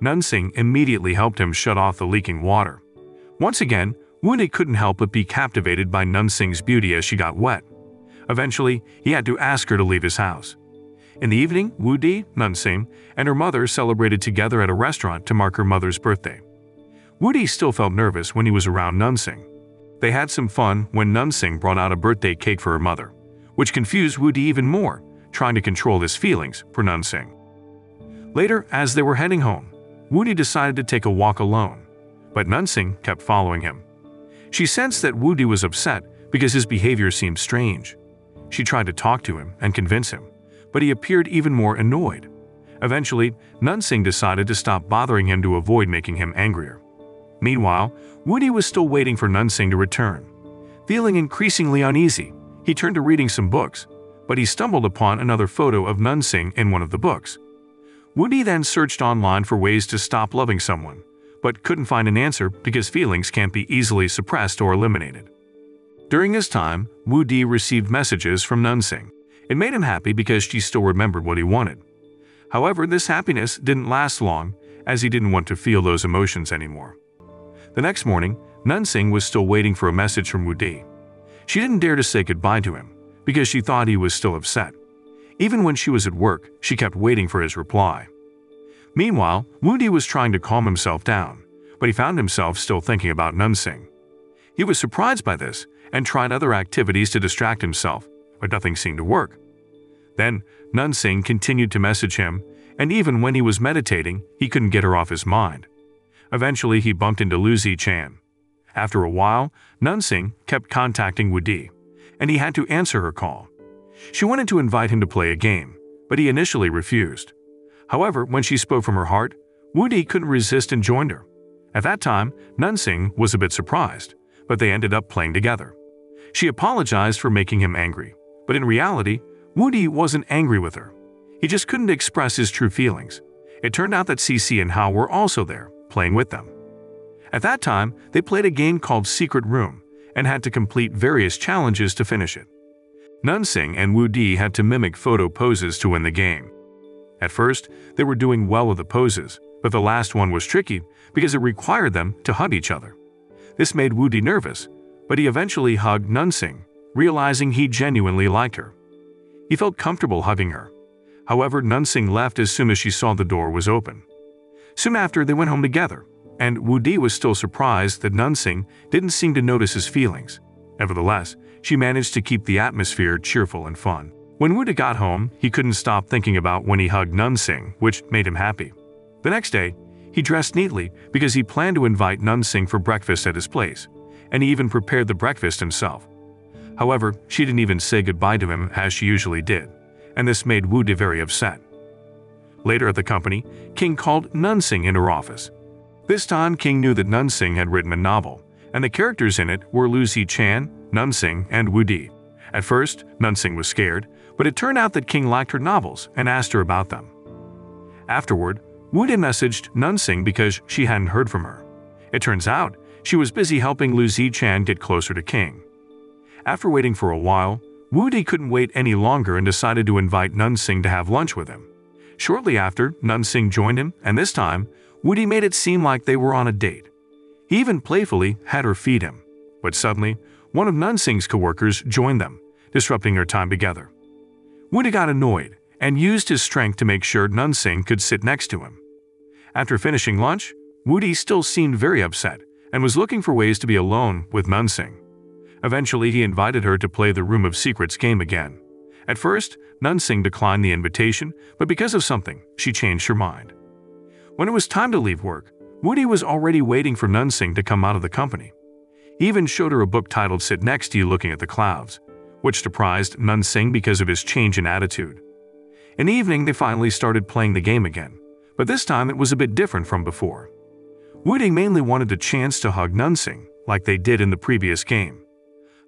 Nunxing immediately helped him shut off the leaking water. Once again, Wu Di couldn't help but be captivated by Nunxing's beauty as she got wet. Eventually, he had to ask her to leave his house. In the evening, Wu Di, Nunxing, and her mother celebrated together at a restaurant to mark her mother's birthday. Wu Di still felt nervous when he was around Nunxing. They had some fun when Nunxing brought out a birthday cake for her mother, which confused Wu Di even more, trying to control his feelings for Nunxing. Later, as they were heading home, Wu Di decided to take a walk alone, but Nunxing kept following him. She sensed that Wu Di was upset because his behavior seemed strange. She tried to talk to him and convince him, but he appeared even more annoyed. Eventually, Nunxing decided to stop bothering him to avoid making him angrier. Meanwhile, Wu Di was still waiting for Nunxing to return. Feeling increasingly uneasy, he turned to reading some books, but he stumbled upon another photo of Nunxing in one of the books. Wu Di then searched online for ways to stop loving someone, but couldn't find an answer because feelings can't be easily suppressed or eliminated. During this time, Wu Di received messages from Nunxing. It made him happy because she still remembered what he wanted. However, this happiness didn't last long, as he didn't want to feel those emotions anymore. The next morning, Nunxing was still waiting for a message from Wu Di. She didn't dare to say goodbye to him, because she thought he was still upset. Even when she was at work, she kept waiting for his reply. Meanwhile, Wu Di was trying to calm himself down, but he found himself still thinking about Nunxing. He was surprised by this and tried other activities to distract himself, but nothing seemed to work. Then, Nunxing continued to message him, and even when he was meditating, he couldn't get her off his mind. Eventually, he bumped into Liu Zichan. After a while, Nunxing kept contacting Wu Di, and he had to answer her call. She wanted to invite him to play a game, but he initially refused. However, when she spoke from her heart, Wu Di couldn't resist and joined her. At that time, Nunxing was a bit surprised, but they ended up playing together. She apologized for making him angry, but in reality, Wu Di wasn't angry with her. He just couldn't express his true feelings. It turned out that Cece and Hao were also there, playing with them. At that time, they played a game called Secret Room and had to complete various challenges to finish it. Nunxing and Wu Di had to mimic photo poses to win the game. At first, they were doing well with the poses, but the last one was tricky because it required them to hug each other. This made Wu Di nervous, but he eventually hugged Nunxing, realizing he genuinely liked her. He felt comfortable hugging her. However, Nunxing left as soon as she saw the door was open. Soon after, they went home together, and Wu Di was still surprised that Nunxing didn't seem to notice his feelings. Nevertheless, she managed to keep the atmosphere cheerful and fun. When Wu Di got home, he couldn't stop thinking about when he hugged Nunxing, which made him happy. The next day, he dressed neatly because he planned to invite Nunxing for breakfast at his place, and he even prepared the breakfast himself. However, she didn't even say goodbye to him as she usually did, and this made Wu Di very upset. Later at the company, King called Nunxing in her office. This time, King knew that Nunxing had written a novel, and the characters in it were Liu Zichan, Nunxing, and Wu Di. At first, Nunxing was scared, but it turned out that King liked her novels and asked her about them. Afterward, Wu Di messaged Nunxing because she hadn't heard from her. It turns out, she was busy helping Liu Zichan get closer to King. After waiting for a while, Wu Di couldn't wait any longer and decided to invite Nunxing to have lunch with him. Shortly after, Nunxing joined him, and this time, Wu Di made it seem like they were on a date. He even playfully had her feed him, but suddenly, one of Nunxing's coworkers joined them, disrupting their time together. Wu Di got annoyed and used his strength to make sure Nunxing could sit next to him. After finishing lunch, Wu Di still seemed very upset and was looking for ways to be alone with Nunxing. Eventually, he invited her to play the Room of Secrets game again. At first, Nunxing declined the invitation, but because of something, she changed her mind. When it was time to leave work, Wu Di was already waiting for Nunxing to come out of the company. He even showed her a book titled Sit Next to You Looking at the Clouds, which surprised Nunxing because of his change in attitude. In the evening, they finally started playing the game again, but this time it was a bit different from before. Wu Di mainly wanted the chance to hug Nunxing, like they did in the previous game.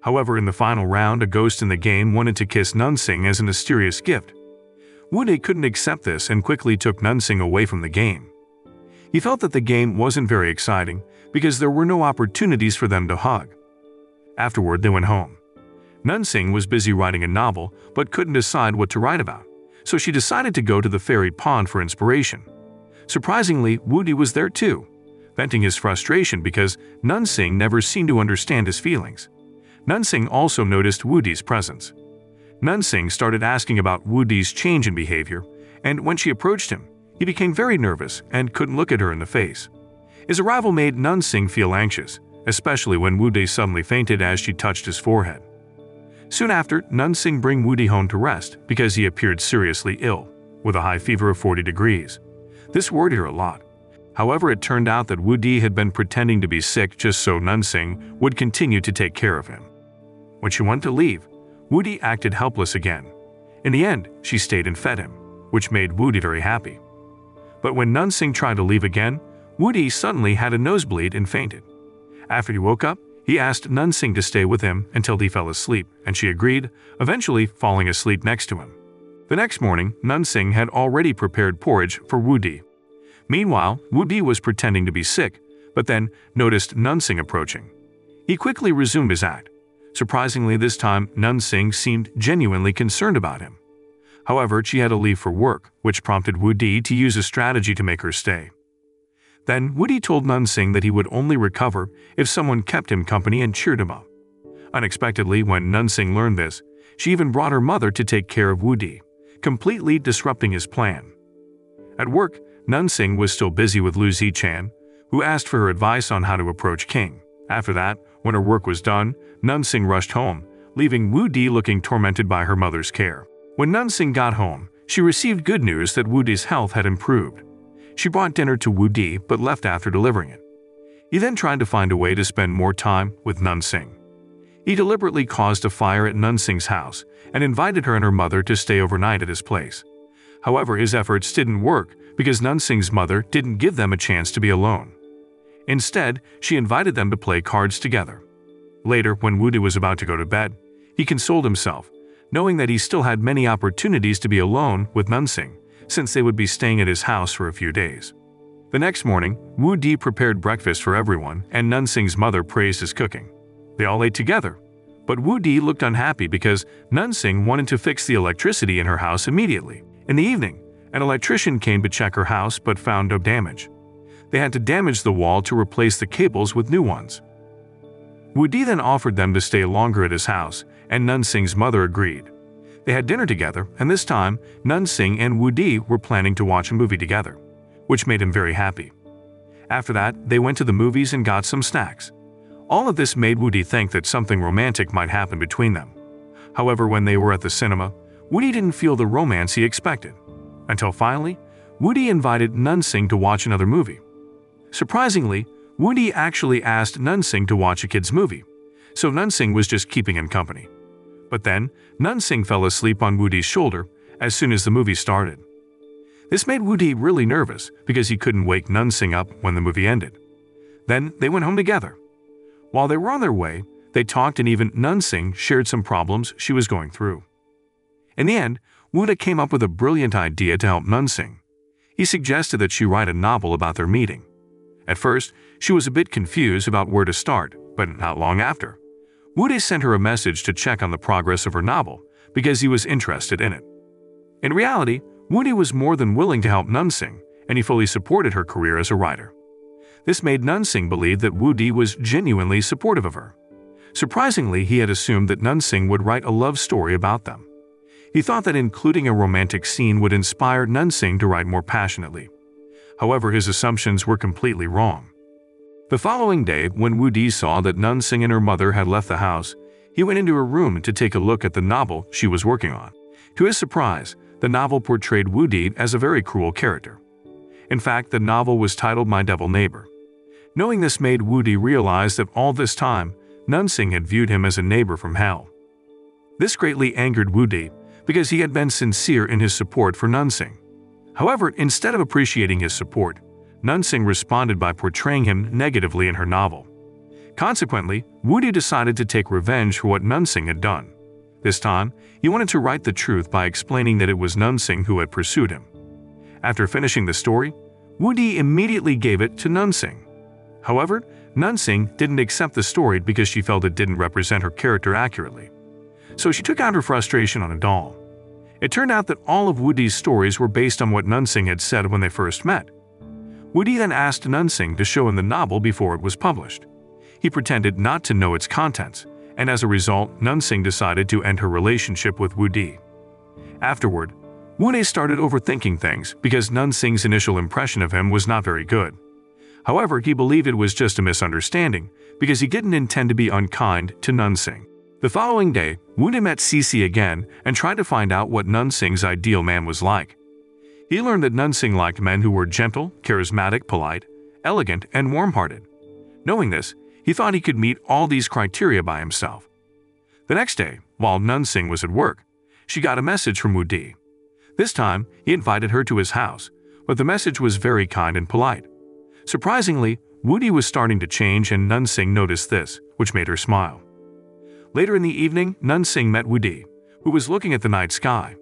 However, in the final round, a ghost in the game wanted to kiss Nunxing as a mysterious gift. Wu Di couldn't accept this and quickly took Nunxing away from the game. He felt that the game wasn't very exciting because there were no opportunities for them to hug. Afterward, they went home. Nunxing was busy writing a novel but couldn't decide what to write about, so she decided to go to the fairy pond for inspiration. Surprisingly, Wu Di was there too, venting his frustration because Nunxing never seemed to understand his feelings. Nunxing also noticed Wu Di's presence. Nunxing started asking about Wu Di's change in behavior, and when she approached him, he became very nervous and couldn't look at her in the face. His arrival made Nunxing feel anxious, especially when Wu Di suddenly fainted as she touched his forehead. Soon after, Nunxing bring Wu Di home to rest because he appeared seriously ill, with a high fever of forty degrees. This worried her a lot. However, it turned out that Wu Di had been pretending to be sick just so Nunxing would continue to take care of him. When she wanted to leave, Wu Di acted helpless again. In the end, she stayed and fed him, which made Wu Di very happy. But when Nunxing tried to leave again, Wu Di suddenly had a nosebleed and fainted. After he woke up, he asked Nunxing to stay with him until he fell asleep, and she agreed, eventually falling asleep next to him. The next morning, Nunxing had already prepared porridge for Wu Di. Meanwhile, Wu Di was pretending to be sick, but then noticed Nunxing approaching. He quickly resumed his act. Surprisingly, this time, Nunxing seemed genuinely concerned about him. However, she had to leave for work, which prompted Wu Di to use a strategy to make her stay. Then Wu Di told Nunxing that he would only recover if someone kept him company and cheered him up. Unexpectedly, when Nunxing learned this, she even brought her mother to take care of Wu Di, completely disrupting his plan. At work, Nunxing was still busy with Lu Zichan, who asked for her advice on how to approach King. After that, when her work was done, Nunxing rushed home, leaving Wu Di looking tormented by her mother's care. When Nunxing got home, she received good news that Wu Di's health had improved. She brought dinner to Wu Di but left after delivering it. He then tried to find a way to spend more time with Nunxing. He deliberately caused a fire at Nunxing's house and invited her and her mother to stay overnight at his place. However, his efforts didn't work because Nunxing's mother didn't give them a chance to be alone. Instead, she invited them to play cards together. Later, when Wu Di was about to go to bed, he consoled himself, knowing that he still had many opportunities to be alone with Nunxing, since they would be staying at his house for a few days. The next morning, Wu Di prepared breakfast for everyone, and Nunxing's mother praised his cooking. They all ate together, but Wu Di looked unhappy because Nunxing wanted to fix the electricity in her house immediately. In the evening, an electrician came to check her house but found no damage. They had to damage the wall to replace the cables with new ones. Wu Di then offered them to stay longer at his house, and Nunxing's mother agreed. They had dinner together, and this time, Nunxing and Wu Di were planning to watch a movie together, which made him very happy. After that, they went to the movies and got some snacks. All of this made Wu Di think that something romantic might happen between them. However, when they were at the cinema, Wu Di didn't feel the romance he expected. Until finally, Wu Di invited Nunxing to watch another movie. Surprisingly, Wu Di actually asked Nunxing to watch a kid's movie, so Nunxing was just keeping him company. But then, Nunxing fell asleep on Wu Di's shoulder as soon as the movie started. This made Wu Di really nervous because he couldn't wake Nunxing up when the movie ended. Then they went home together. While they were on their way, they talked and even Nunxing shared some problems she was going through. In the end, Wu Di came up with a brilliant idea to help Nunxing. He suggested that she write a novel about their meeting. At first, she was a bit confused about where to start, but not long after, Wu Di sent her a message to check on the progress of her novel because he was interested in it. In reality, Wu Di was more than willing to help Nunxing, and he fully supported her career as a writer. This made Nunxing believe that Wu Di was genuinely supportive of her. Surprisingly, he had assumed that Nunxing would write a love story about them. He thought that including a romantic scene would inspire Nunxing to write more passionately. However, his assumptions were completely wrong. The following day, when Wu Di saw that Nunxing and her mother had left the house, he went into her room to take a look at the novel she was working on. To his surprise, the novel portrayed Wu Di as a very cruel character. In fact, the novel was titled My Devil Neighbor. Knowing this made Wu Di realize that all this time, Nunxing had viewed him as a neighbor from hell. This greatly angered Wu Di because he had been sincere in his support for Nunxing. However, instead of appreciating his support, Nunxing responded by portraying him negatively in her novel. Consequently, Wu Di decided to take revenge for what Nunxing had done. This time, he wanted to write the truth by explaining that it was Nunxing who had pursued him. After finishing the story, Wu Di immediately gave it to Nunxing. However, Nunxing didn't accept the story because she felt it didn't represent her character accurately. So she took out her frustration on a doll. It turned out that all of Wu Di's stories were based on what Nunxing had said when they first met. Wu Di then asked Nunxing to show him the novel before it was published. He pretended not to know its contents, and as a result, Nunxing decided to end her relationship with Wu Di. Afterward, Wu Di started overthinking things because Nunxing's initial impression of him was not very good. However, he believed it was just a misunderstanding because he didn't intend to be unkind to Nunxing. The following day, Wu Di met Cece again and tried to find out what Nunxing's ideal man was like. He learned that Nunxing liked men who were gentle, charismatic, polite, elegant, and warm-hearted. Knowing this, he thought he could meet all these criteria by himself. The next day, while Nunxing was at work, she got a message from Wu Di. This time, he invited her to his house, but the message was very kind and polite. Surprisingly, Wu Di was starting to change and Nunxing noticed this, which made her smile. Later in the evening, Nunxing met Wu Di, who was looking at the night sky.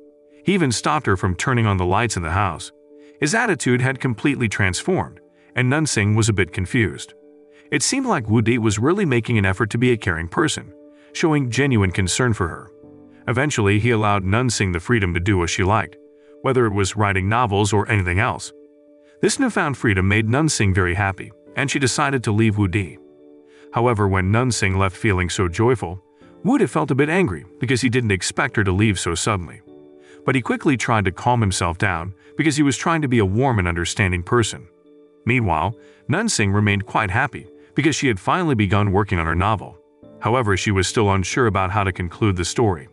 He even stopped her from turning on the lights in the house. His attitude had completely transformed, and Nunxing was a bit confused. It seemed like Wu Di was really making an effort to be a caring person, showing genuine concern for her. Eventually, he allowed Nunxing the freedom to do as she liked, whether it was writing novels or anything else. This newfound freedom made Nunxing very happy, and she decided to leave Wu Di. However, when Nunxing left feeling so joyful, Wu Di felt a bit angry because he didn't expect her to leave so suddenly. But he quickly tried to calm himself down because he was trying to be a warm and understanding person. Meanwhile, Nunxing remained quite happy because she had finally begun working on her novel. However, she was still unsure about how to conclude the story.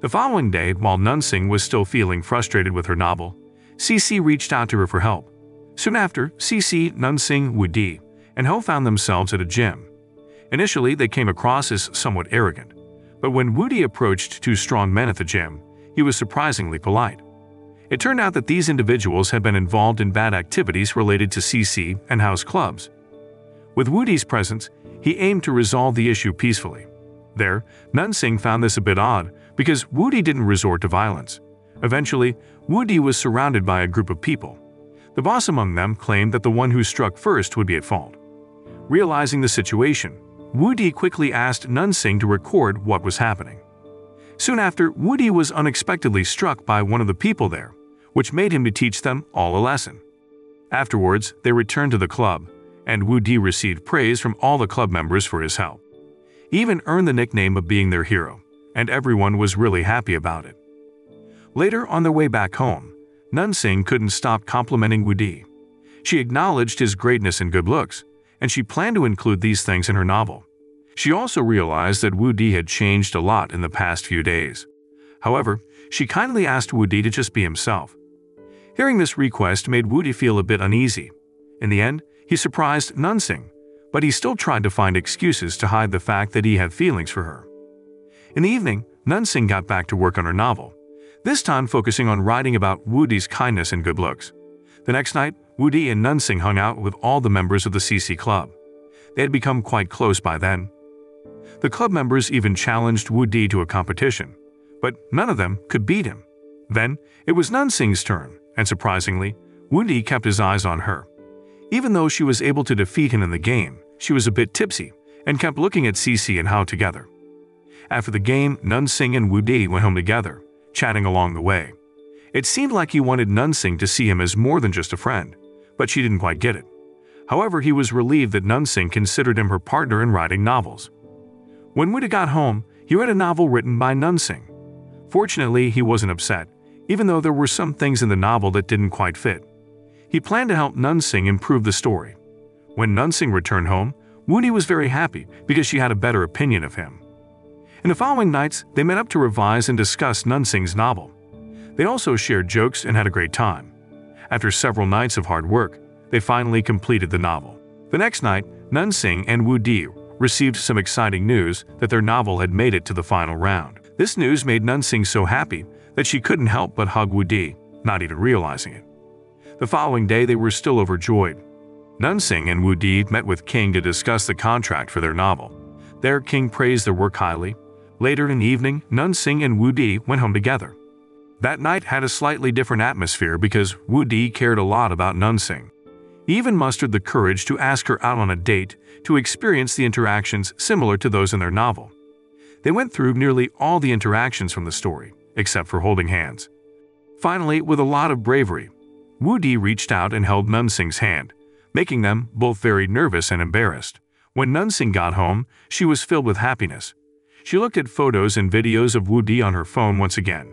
The following day, while Nunxing was still feeling frustrated with her novel, Cece reached out to her for help. Soon after, Cece, Nunxing, Wu Di, and Hao found themselves at a gym. Initially, they came across as somewhat arrogant, but when Wu Di approached two strong men at the gym, he was surprisingly polite. It turned out that these individuals had been involved in bad activities related to C C and house clubs. With Wu Di's presence, he aimed to resolve the issue peacefully. There, Nunxing found this a bit odd because Wu Di didn't resort to violence. Eventually, Wu Di was surrounded by a group of people. The boss among them claimed that the one who struck first would be at fault. Realizing the situation, Wu Di quickly asked Nunxing to record what was happening. Soon after, Wu Di was unexpectedly struck by one of the people there, which made him to teach them all a lesson. Afterwards, they returned to the club, and Wu Di received praise from all the club members for his help. He even earned the nickname of being their hero, and everyone was really happy about it. Later, on their way back home, Nunxing couldn't stop complimenting Wu Di. She acknowledged his greatness and good looks, and she planned to include these things in her novel. She also realized that Wu Di had changed a lot in the past few days. However, she kindly asked Wu Di to just be himself. Hearing this request made Wu Di feel a bit uneasy. In the end, he surprised Nunxing, but he still tried to find excuses to hide the fact that he had feelings for her. In the evening, Nunxing got back to work on her novel, this time focusing on writing about Wu Di's kindness and good looks. The next night, Wu Di and Nunxing hung out with all the members of the C C Club. They had become quite close by then. The club members even challenged Wu Di to a competition, but none of them could beat him. Then, it was Nunxing's turn, and surprisingly, Wu Di kept his eyes on her. Even though she was able to defeat him in the game, she was a bit tipsy and kept looking at Cece and Hao together. After the game, Nunxing and Wu Di went home together, chatting along the way. It seemed like he wanted Nunxing to see him as more than just a friend, but she didn't quite get it. However, he was relieved that Nunxing considered him her partner in writing novels. When Wu Di got home, he read a novel written by Nunxing. Fortunately, he wasn't upset, even though there were some things in the novel that didn't quite fit. He planned to help Nunxing improve the story. When Nunxing returned home, Wu Di was very happy because she had a better opinion of him. In the following nights, they met up to revise and discuss Nunxing's novel. They also shared jokes and had a great time. After several nights of hard work, they finally completed the novel. The next night, Nunxing and Wu Di received some exciting news that their novel had made it to the final round. This news made Nunxing so happy that she couldn't help but hug Wu Di, not even realizing it. The following day, they were still overjoyed. Nunxing and Wu Di met with King to discuss the contract for their novel. There, King praised their work highly. Later in the evening, Nunxing and Wu Di went home together. That night had a slightly different atmosphere because Wu Di cared a lot about Nunxing. He even mustered the courage to ask her out on a date to experience the interactions similar to those in their novel. They went through nearly all the interactions from the story, except for holding hands. Finally, with a lot of bravery, Wu Di reached out and held Nunxing's hand, making them both very nervous and embarrassed. When Nunxing got home, she was filled with happiness. She looked at photos and videos of Wu Di on her phone once again.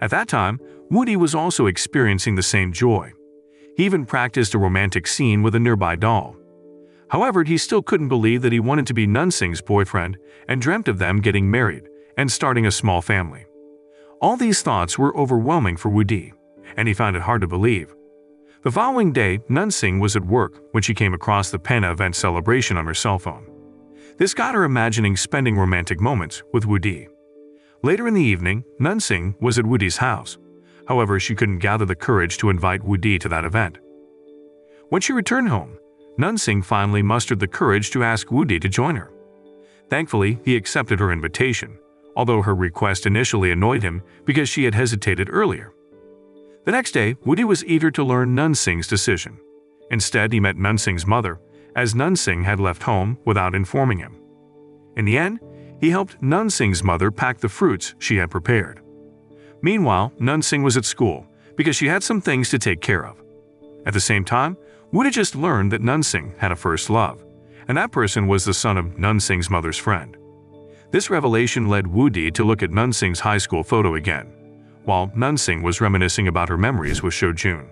At that time, Wu Di was also experiencing the same joy. He even practiced a romantic scene with a nearby doll. However, he still couldn't believe that he wanted to be Nunxing's boyfriend and dreamt of them getting married and starting a small family. All these thoughts were overwhelming for Wu Di, and he found it hard to believe. The following day, Nunxing was at work when she came across the Penna event celebration on her cell phone. This got her imagining spending romantic moments with Wu Di. Later in the evening, Nunxing was at Wu Di's house. However, she couldn't gather the courage to invite Wu Di to that event. When she returned home, Nunxing finally mustered the courage to ask Wu Di to join her. Thankfully, he accepted her invitation, although her request initially annoyed him because she had hesitated earlier. The next day, Wu Di was eager to learn Nunxing's decision. Instead, he met Nunxing's mother, as Nunxing had left home without informing him. In the end, he helped Nunxing's mother pack the fruits she had prepared. Meanwhile, Nunxing was at school because she had some things to take care of. At the same time, Wu Di just learned that Nunxing had a first love, and that person was the son of Nunxing's mother's friend. This revelation led Wu Di to look at Nunxing's high school photo again, while Nunxing was reminiscing about her memories with Shou Jun.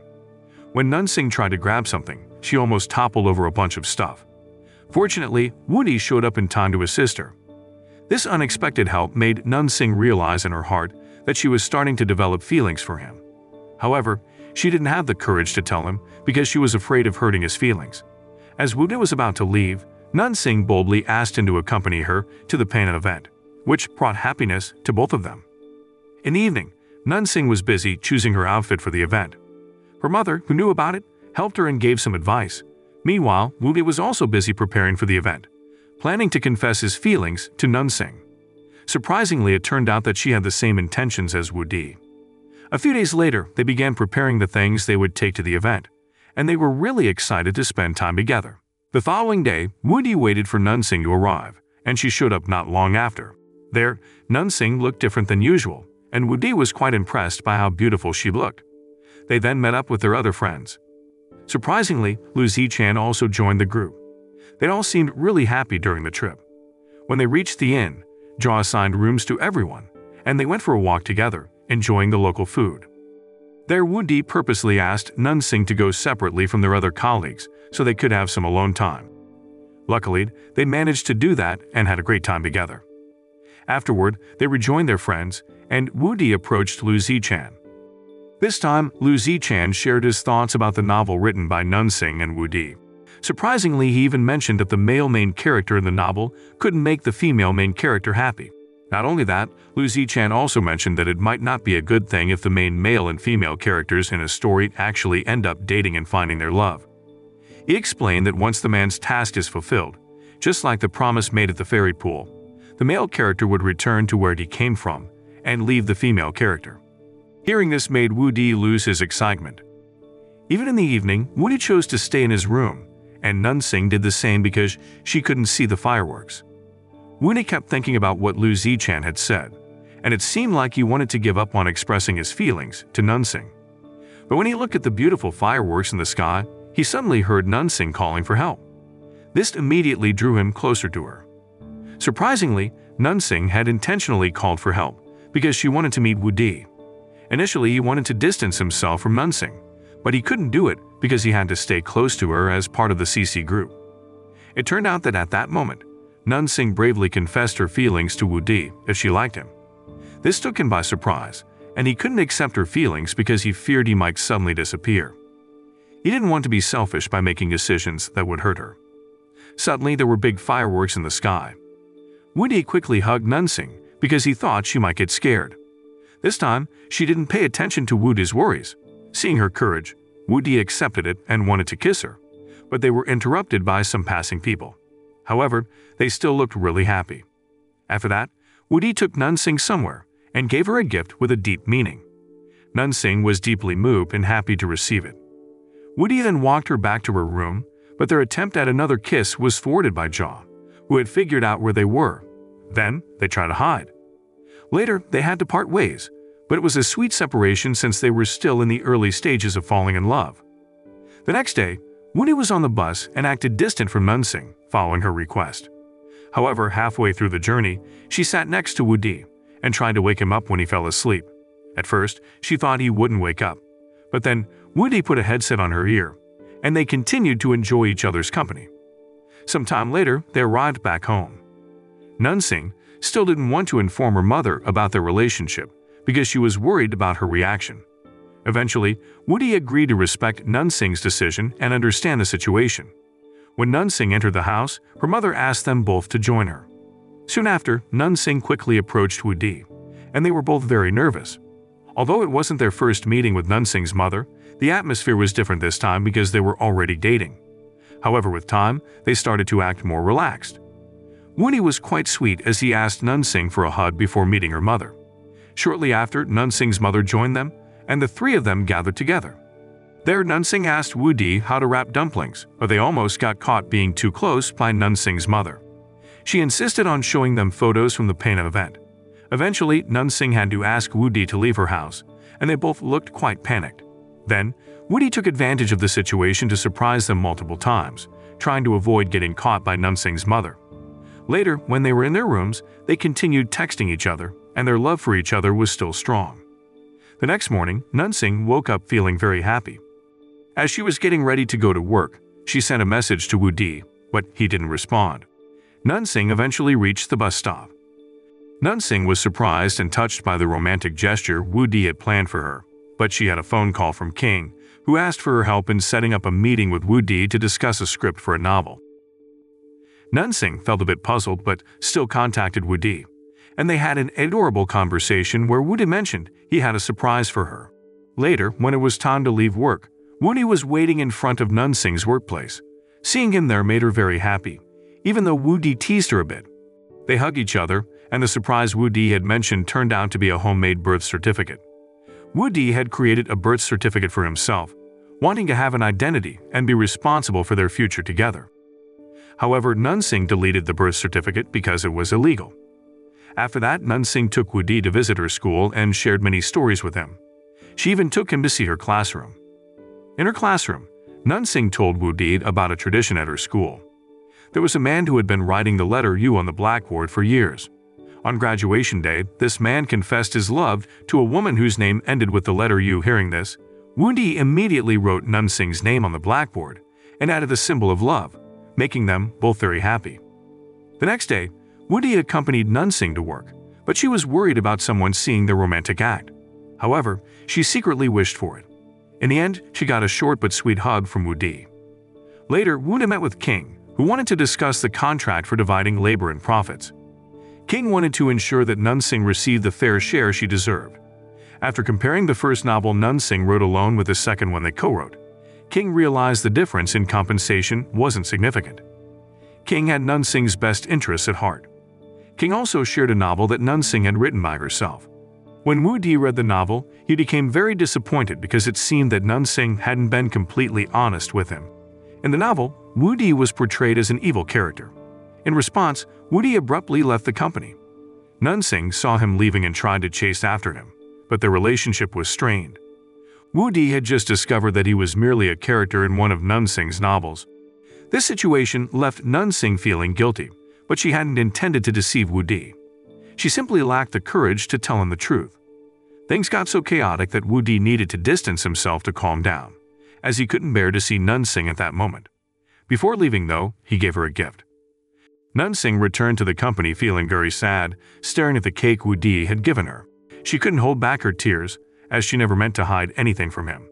When Nunxing tried to grab something, she almost toppled over a bunch of stuff. Fortunately, Wu Di showed up in time to assist her. This unexpected help made Nunxing realize in her heart that she was starting to develop feelings for him. However, she didn't have the courage to tell him because she was afraid of hurting his feelings. As Wu Di was about to leave, Nunxing boldly asked him to accompany her to the painted event, which brought happiness to both of them. In the evening, Nunxing was busy choosing her outfit for the event. Her mother, who knew about it, helped her and gave some advice. Meanwhile, Wu Di was also busy preparing for the event, planning to confess his feelings to Nunxing. Surprisingly, it turned out that she had the same intentions as Wu Di. A few days later, they began preparing the things they would take to the event, and they were really excited to spend time together. The following day, Wu Di waited for Nunxing to arrive, and she showed up not long after. There, Nunxing looked different than usual, and Wu Di was quite impressed by how beautiful she looked. They then met up with their other friends. Surprisingly, Lu Zichan also joined the group. They all seemed really happy during the trip. When they reached the inn, Jia assigned rooms to everyone, and they went for a walk together, enjoying the local food. There, Wu Di purposely asked Nunxing to go separately from their other colleagues so they could have some alone time. Luckily, they managed to do that and had a great time together. Afterward, they rejoined their friends, and Wu Di approached Lu Zichan. This time, Lu Zichan shared his thoughts about the novel written by Nunxing and Wu Di. Surprisingly, he even mentioned that the male main character in the novel couldn't make the female main character happy. Not only that, Lu Zichan also mentioned that it might not be a good thing if the main male and female characters in a story actually end up dating and finding their love. He explained that once the man's task is fulfilled, just like the promise made at the fairy pool, the male character would return to where he came from and leave the female character. Hearing this made Wu Di lose his excitement. Even in the evening, Wu Di chose to stay in his room, and Nunxing did the same because she couldn't see the fireworks. Wu Di kept thinking about what Lu Zichan had said, and it seemed like he wanted to give up on expressing his feelings to Nunxing. But when he looked at the beautiful fireworks in the sky, he suddenly heard Nunxing calling for help. This immediately drew him closer to her. Surprisingly, Nunxing had intentionally called for help because she wanted to meet Wu Di. Initially, he wanted to distance himself from Nunxing, but he couldn't do it because he had to stay close to her as part of the C C group. It turned out that at that moment, Nunxing bravely confessed her feelings to Wu Di if she liked him. This took him by surprise, and he couldn't accept her feelings because he feared he might suddenly disappear. He didn't want to be selfish by making decisions that would hurt her. Suddenly, there were big fireworks in the sky. Wu Di quickly hugged Nunxing because he thought she might get scared. This time, she didn't pay attention to Wu Di's worries. Seeing her courage, Wu Di accepted it and wanted to kiss her, but they were interrupted by some passing people. However, they still looked really happy. After that, Wu Di took Nunxing somewhere and gave her a gift with a deep meaning. Nunxing was deeply moved and happy to receive it. Wu Di then walked her back to her room, but their attempt at another kiss was thwarted by Jia, who had figured out where they were. Then, they tried to hide. Later, they had to part ways, but it was a sweet separation since they were still in the early stages of falling in love. The next day, Wu Di was on the bus and acted distant from Nunxing, following her request. However, halfway through the journey, she sat next to Wu Di and tried to wake him up when he fell asleep. At first, she thought he wouldn't wake up, but then Wu Di put a headset on her ear, and they continued to enjoy each other's company. Some time later, they arrived back home. Nunxing still didn't want to inform her mother about their relationship because she was worried about her reaction. Eventually, Wu Di agreed to respect Nunxing's decision and understand the situation. When Nunxing entered the house, her mother asked them both to join her. Soon after, Nunxing quickly approached Wu Di, and they were both very nervous. Although it wasn't their first meeting with Nunxing's mother, the atmosphere was different this time because they were already dating. However, with time, they started to act more relaxed. Winnie was quite sweet as he asked Nunxing for a hug before meeting her mother. Shortly after, Nunxing's mother joined them, and the three of them gathered together. There, Nunxing asked Wu Di how to wrap dumplings, but they almost got caught being too close by Nunxing's mother. She insisted on showing them photos from the Panem event. Eventually, Nunxing had to ask Wu Di to leave her house, and they both looked quite panicked. Then, Wu Di took advantage of the situation to surprise them multiple times, trying to avoid getting caught by Nunxing's mother. Later, when they were in their rooms, they continued texting each other, and their love for each other was still strong. The next morning, Nunxing woke up feeling very happy. As she was getting ready to go to work, she sent a message to Wu Di, but he didn't respond. Nunxing eventually reached the bus stop. Nunxing was surprised and touched by the romantic gesture Wu Di had planned for her, but she had a phone call from King, who asked for her help in setting up a meeting with Wu Di to discuss a script for a novel. Nunxing felt a bit puzzled but still contacted Wu Di, and they had an adorable conversation where Wu Di mentioned he had a surprise for her. Later, when it was time to leave work, Wu Di was waiting in front of Nunxing's workplace. Seeing him there made her very happy, even though Wu Di teased her a bit. They hugged each other, and the surprise Wu Di had mentioned turned out to be a homemade birth certificate. Wu Di had created a birth certificate for himself, wanting to have an identity and be responsible for their future together. However, Nunxing deleted the birth certificate because it was illegal. After that, Nunxing took Wu Di to visit her school and shared many stories with him. She even took him to see her classroom. In her classroom, Nunxing told Wu Di about a tradition at her school. There was a man who had been writing the letter U on the blackboard for years. On graduation day, this man confessed his love to a woman whose name ended with the letter U. Hearing this, Wu Di immediately wrote Nunxing's name on the blackboard and added the symbol of love, making them both very happy. The next day, Wu Di accompanied Nunxing to work, but she was worried about someone seeing their romantic act. However, she secretly wished for it. In the end, she got a short but sweet hug from Wu Di. Later, Wu Di met with King, who wanted to discuss the contract for dividing labor and profits. King wanted to ensure that Nunxing received the fair share she deserved. After comparing the first novel Nunxing wrote alone with the second one they co-wrote, King realized the difference in compensation wasn't significant. King had Nunxing's best interests at heart. King also shared a novel that Nunxing had written by herself. When Wu Di read the novel, he became very disappointed because it seemed that Nunxing hadn't been completely honest with him. In the novel, Wu Di was portrayed as an evil character. In response, Wu Di abruptly left the company. Nunxing saw him leaving and tried to chase after him, but their relationship was strained. Wu Di had just discovered that he was merely a character in one of Nunxing's novels. This situation left Nunxing feeling guilty, but she hadn't intended to deceive Wu Di. She simply lacked the courage to tell him the truth. Things got so chaotic that Wu Di needed to distance himself to calm down, as he couldn't bear to see Nunxing at that moment. Before leaving, though, he gave her a gift. Nunxing returned to the company feeling very sad, staring at the cake Wu Di had given her. She couldn't hold back her tears, as she never meant to hide anything from him.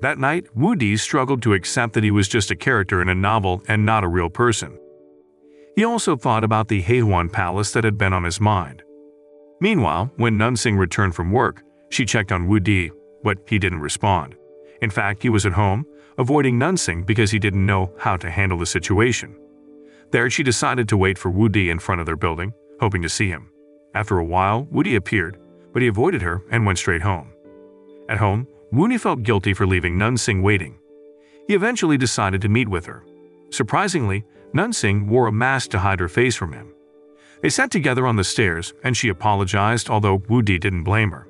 That night, Wu Di struggled to accept that he was just a character in a novel and not a real person. He also thought about the Heihuan Palace that had been on his mind. Meanwhile, when Nunxing returned from work, she checked on Wu Di, but he didn't respond. In fact, he was at home, avoiding Nunxing because he didn't know how to handle the situation. There, she decided to wait for Wu Di in front of their building, hoping to see him. After a while, Wu Di appeared, but he avoided her and went straight home. At home, Wu Di felt guilty for leaving Nunxing waiting. He eventually decided to meet with her. Surprisingly, Nunxing wore a mask to hide her face from him. They sat together on the stairs, and she apologized, although Wu Di didn't blame her.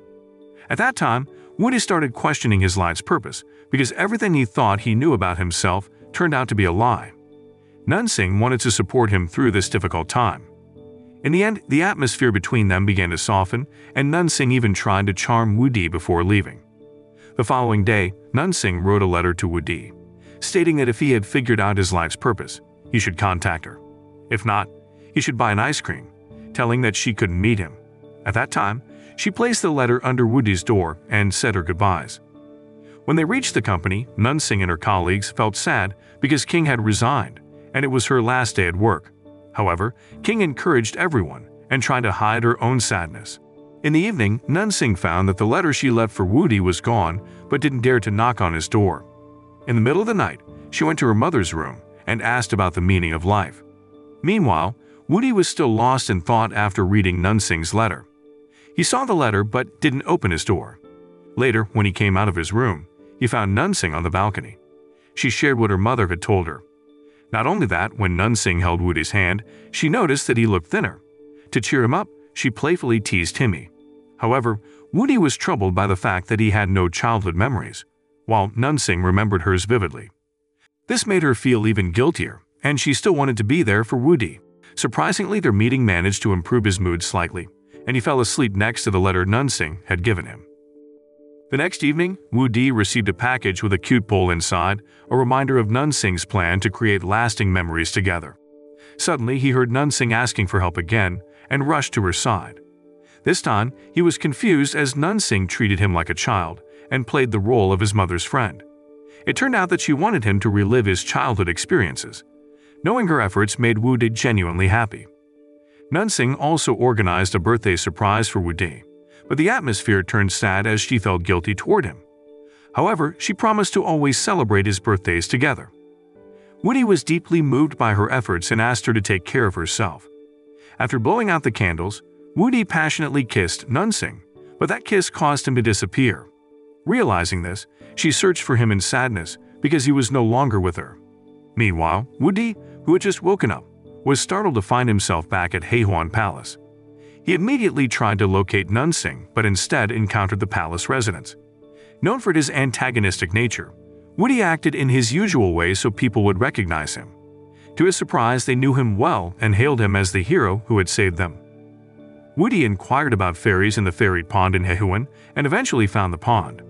At that time, Wu Di started questioning his life's purpose, because everything he thought he knew about himself turned out to be a lie. Nunxing wanted to support him through this difficult time. In the end, the atmosphere between them began to soften, and Nunxing even tried to charm Wu Di before leaving. The following day, Nunxing wrote a letter to Wu Di, stating that if he had figured out his life's purpose, he should contact her. If not, he should buy an ice cream, telling that she couldn't meet him. At that time, she placed the letter under Wu Di's door and said her goodbyes. When they reached the company, Nunxing and her colleagues felt sad because King had resigned, and it was her last day at work. However, King encouraged everyone and tried to hide her own sadness. In the evening, Nunxing found that the letter she left for Wu Di was gone, but didn't dare to knock on his door. In the middle of the night, she went to her mother's room and asked about the meaning of life. Meanwhile, Wu Di was still lost in thought after reading Nunxing's letter. He saw the letter but didn't open his door. Later, when he came out of his room, he found Nunxing on the balcony. She shared what her mother had told her. Not only that, when Nunxing held Wu Di's hand, she noticed that he looked thinner. To cheer him up, she playfully teased him. However, Wu Di was troubled by the fact that he had no childhood memories, while Nunxing remembered hers vividly. This made her feel even guiltier, and she still wanted to be there for Wu Di. Surprisingly, their meeting managed to improve his mood slightly, and he fell asleep next to the letter Nunxing had given him. The next evening, Wu Di received a package with a cute bowl inside, a reminder of Nunxing's plan to create lasting memories together. Suddenly, he heard Nunxing asking for help again and rushed to her side. This time, he was confused as Nunxing treated him like a child and played the role of his mother's friend. It turned out that she wanted him to relive his childhood experiences. Knowing her efforts made Wu Di genuinely happy. Nunxing also organized a birthday surprise for Wu Di, but the atmosphere turned sad as she felt guilty toward him. However, she promised to always celebrate his birthdays together. Wu Di was deeply moved by her efforts and asked her to take care of herself. After blowing out the candles, Wu Di passionately kissed Nunxing, but that kiss caused him to disappear. Realizing this, she searched for him in sadness because he was no longer with her. Meanwhile, Wu Di, who had just woken up, was startled to find himself back at Heihuan Palace. He immediately tried to locate Nunxing, but instead encountered the palace residents. Known for his antagonistic nature, Wu Di acted in his usual way so people would recognize him. To his surprise, they knew him well and hailed him as the hero who had saved them. Wu Di inquired about fairies in the fairy pond in Heihuan and eventually found the pond.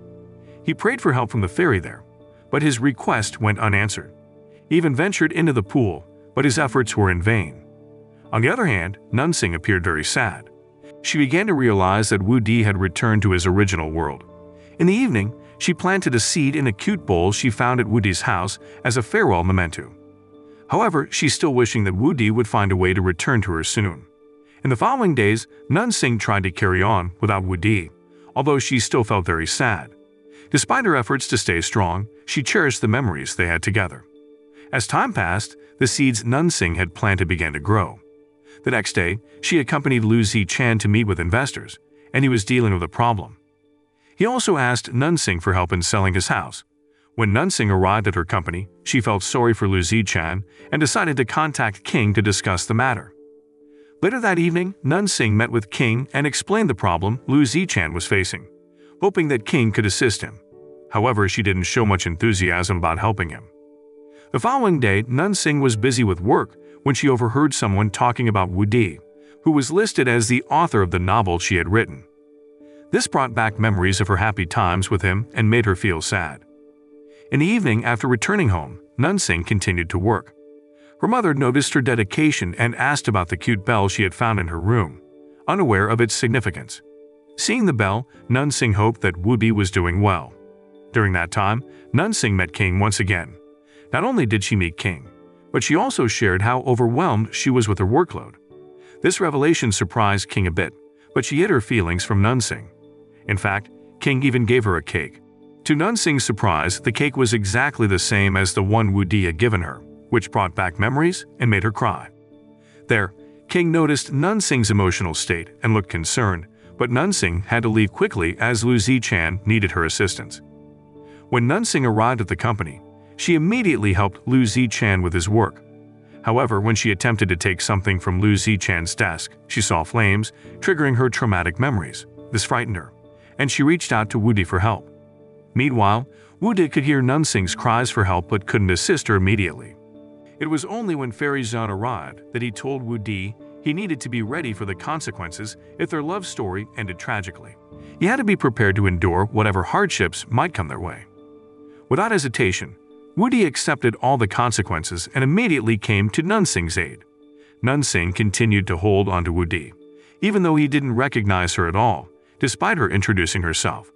He prayed for help from the fairy there, but his request went unanswered. He even ventured into the pool, but his efforts were in vain. On the other hand, Nunxing appeared very sad. She began to realize that Wu Di had returned to his original world. In the evening, she planted a seed in a cute bowl she found at Wu Di's house as a farewell memento. However, she's still wishing that Wu Di would find a way to return to her soon. In the following days, Nunxing tried to carry on without Wu Di, although she still felt very sad. Despite her efforts to stay strong, she cherished the memories they had together. As time passed, the seeds Nunxing had planted began to grow. The next day, she accompanied Liu Zichan to meet with investors, and he was dealing with a problem. He also asked Nunxing for help in selling his house. When Nunxing arrived at her company, she felt sorry for Liu Zichan and decided to contact King to discuss the matter. Later that evening, Nunxing met with King and explained the problem Liu Zichan was facing, hoping that King could assist him. However, she didn't show much enthusiasm about helping him. The following day, Nunxing was busy with work when she overheard someone talking about Wu Di, who was listed as the author of the novel she had written. This brought back memories of her happy times with him and made her feel sad. In the evening, after returning home, Nunxing continued to work. Her mother noticed her dedication and asked about the cute bell she had found in her room, unaware of its significance. Seeing the bell, Nunxing hoped that Wu Di was doing well. During that time, Nunxing met King once again. Not only did she meet King, but she also shared how overwhelmed she was with her workload. This revelation surprised King a bit, but she hid her feelings from Nunxing. In fact, King even gave her a cake. To Nunxing's surprise, the cake was exactly the same as the one Wu Di had given her, which brought back memories and made her cry. There, King noticed Nunxing's emotional state and looked concerned, but Nunxing had to leave quickly as Liu Zichan needed her assistance. When Nunxing arrived at the company, she immediately helped Liu Zichan with his work. However, when she attempted to take something from Liu Zichan's desk, she saw flames, triggering her traumatic memories. This frightened her, and she reached out to Wu Di for help. Meanwhile, Wu Di could hear Nunxing's cries for help but couldn't assist her immediately. It was only when Fairy Zan arrived that he told Wu Di he needed to be ready for the consequences if their love story ended tragically. He had to be prepared to endure whatever hardships might come their way. Without hesitation, Wu Di accepted all the consequences and immediately came to Nunxing's aid. Nunxing continued to hold onto Wu Di, even though he didn't recognize her at all, despite her introducing herself.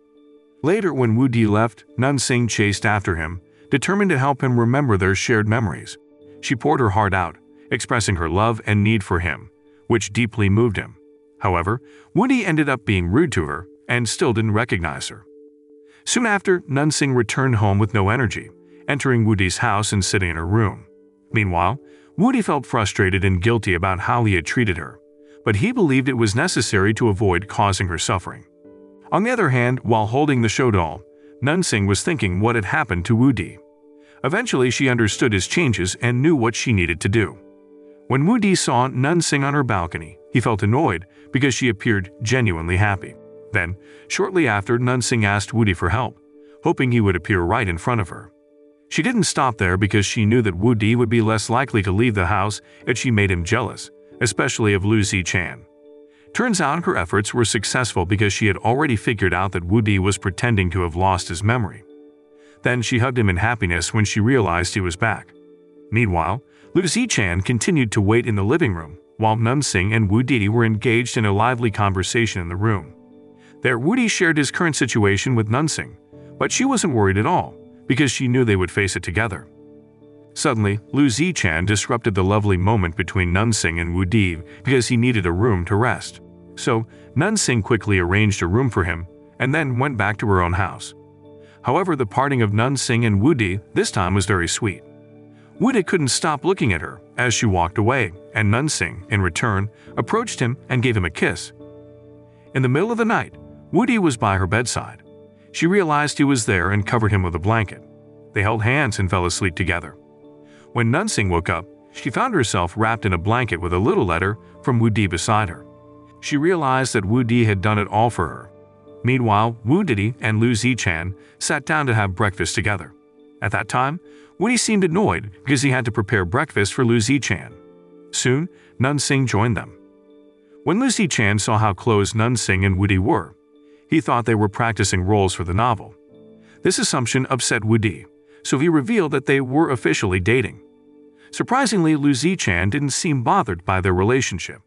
Later, when Wu Di left, Nunxing chased after him, determined to help him remember their shared memories. She poured her heart out, expressing her love and need for him, which deeply moved him. However, Wu Di ended up being rude to her and still didn't recognize her. Soon after, Nunxing returned home with no energy, entering Wu Di's house and sitting in her room. Meanwhile, Wu Di felt frustrated and guilty about how he had treated her, but he believed it was necessary to avoid causing her suffering. On the other hand, while holding the show doll, Nunxing was thinking what had happened to Wu Di. Eventually, she understood his changes and knew what she needed to do. When Wu Di saw Nunxing on her balcony, he felt annoyed because she appeared genuinely happy. Then, shortly after, Nunxing asked Wu Di for help, hoping he would appear right in front of her. She didn't stop there because she knew that Wu Di would be less likely to leave the house if she made him jealous, especially of Lu Zichan. Turns out her efforts were successful because she had already figured out that Wu Di was pretending to have lost his memory. Then she hugged him in happiness when she realized he was back. Meanwhile, Lu Zichan continued to wait in the living room, while Nunxing and Wu Di were engaged in a lively conversation in the room. There, Wu Di shared his current situation with Nunxing, but she wasn't worried at all, because she knew they would face it together. Suddenly, Lu Zichan disrupted the lovely moment between Nunxing and Wu Di because he needed a room to rest. So, Nunxing quickly arranged a room for him, and then went back to her own house. However, the parting of Nunxing and Wu Di this time was very sweet. Wu Di couldn't stop looking at her as she walked away, and Nunxing, in return, approached him and gave him a kiss. In the middle of the night, Wu Di was by her bedside. She realized he was there and covered him with a blanket. They held hands and fell asleep together. When Nunxing woke up, she found herself wrapped in a blanket with a little letter from Wu Di beside her. She realized that Wu Di had done it all for her. Meanwhile, Wu Di and Lu Zichan sat down to have breakfast together. At that time, Wu Di seemed annoyed because he had to prepare breakfast for Lu Zichan. Soon, Nunxing joined them. When Lu Zichan saw how close Nunxing and Wu Di were, he thought they were practicing roles for the novel. This assumption upset Wu Di, so he revealed that they were officially dating. Surprisingly, Lu Zichan didn't seem bothered by their relationship.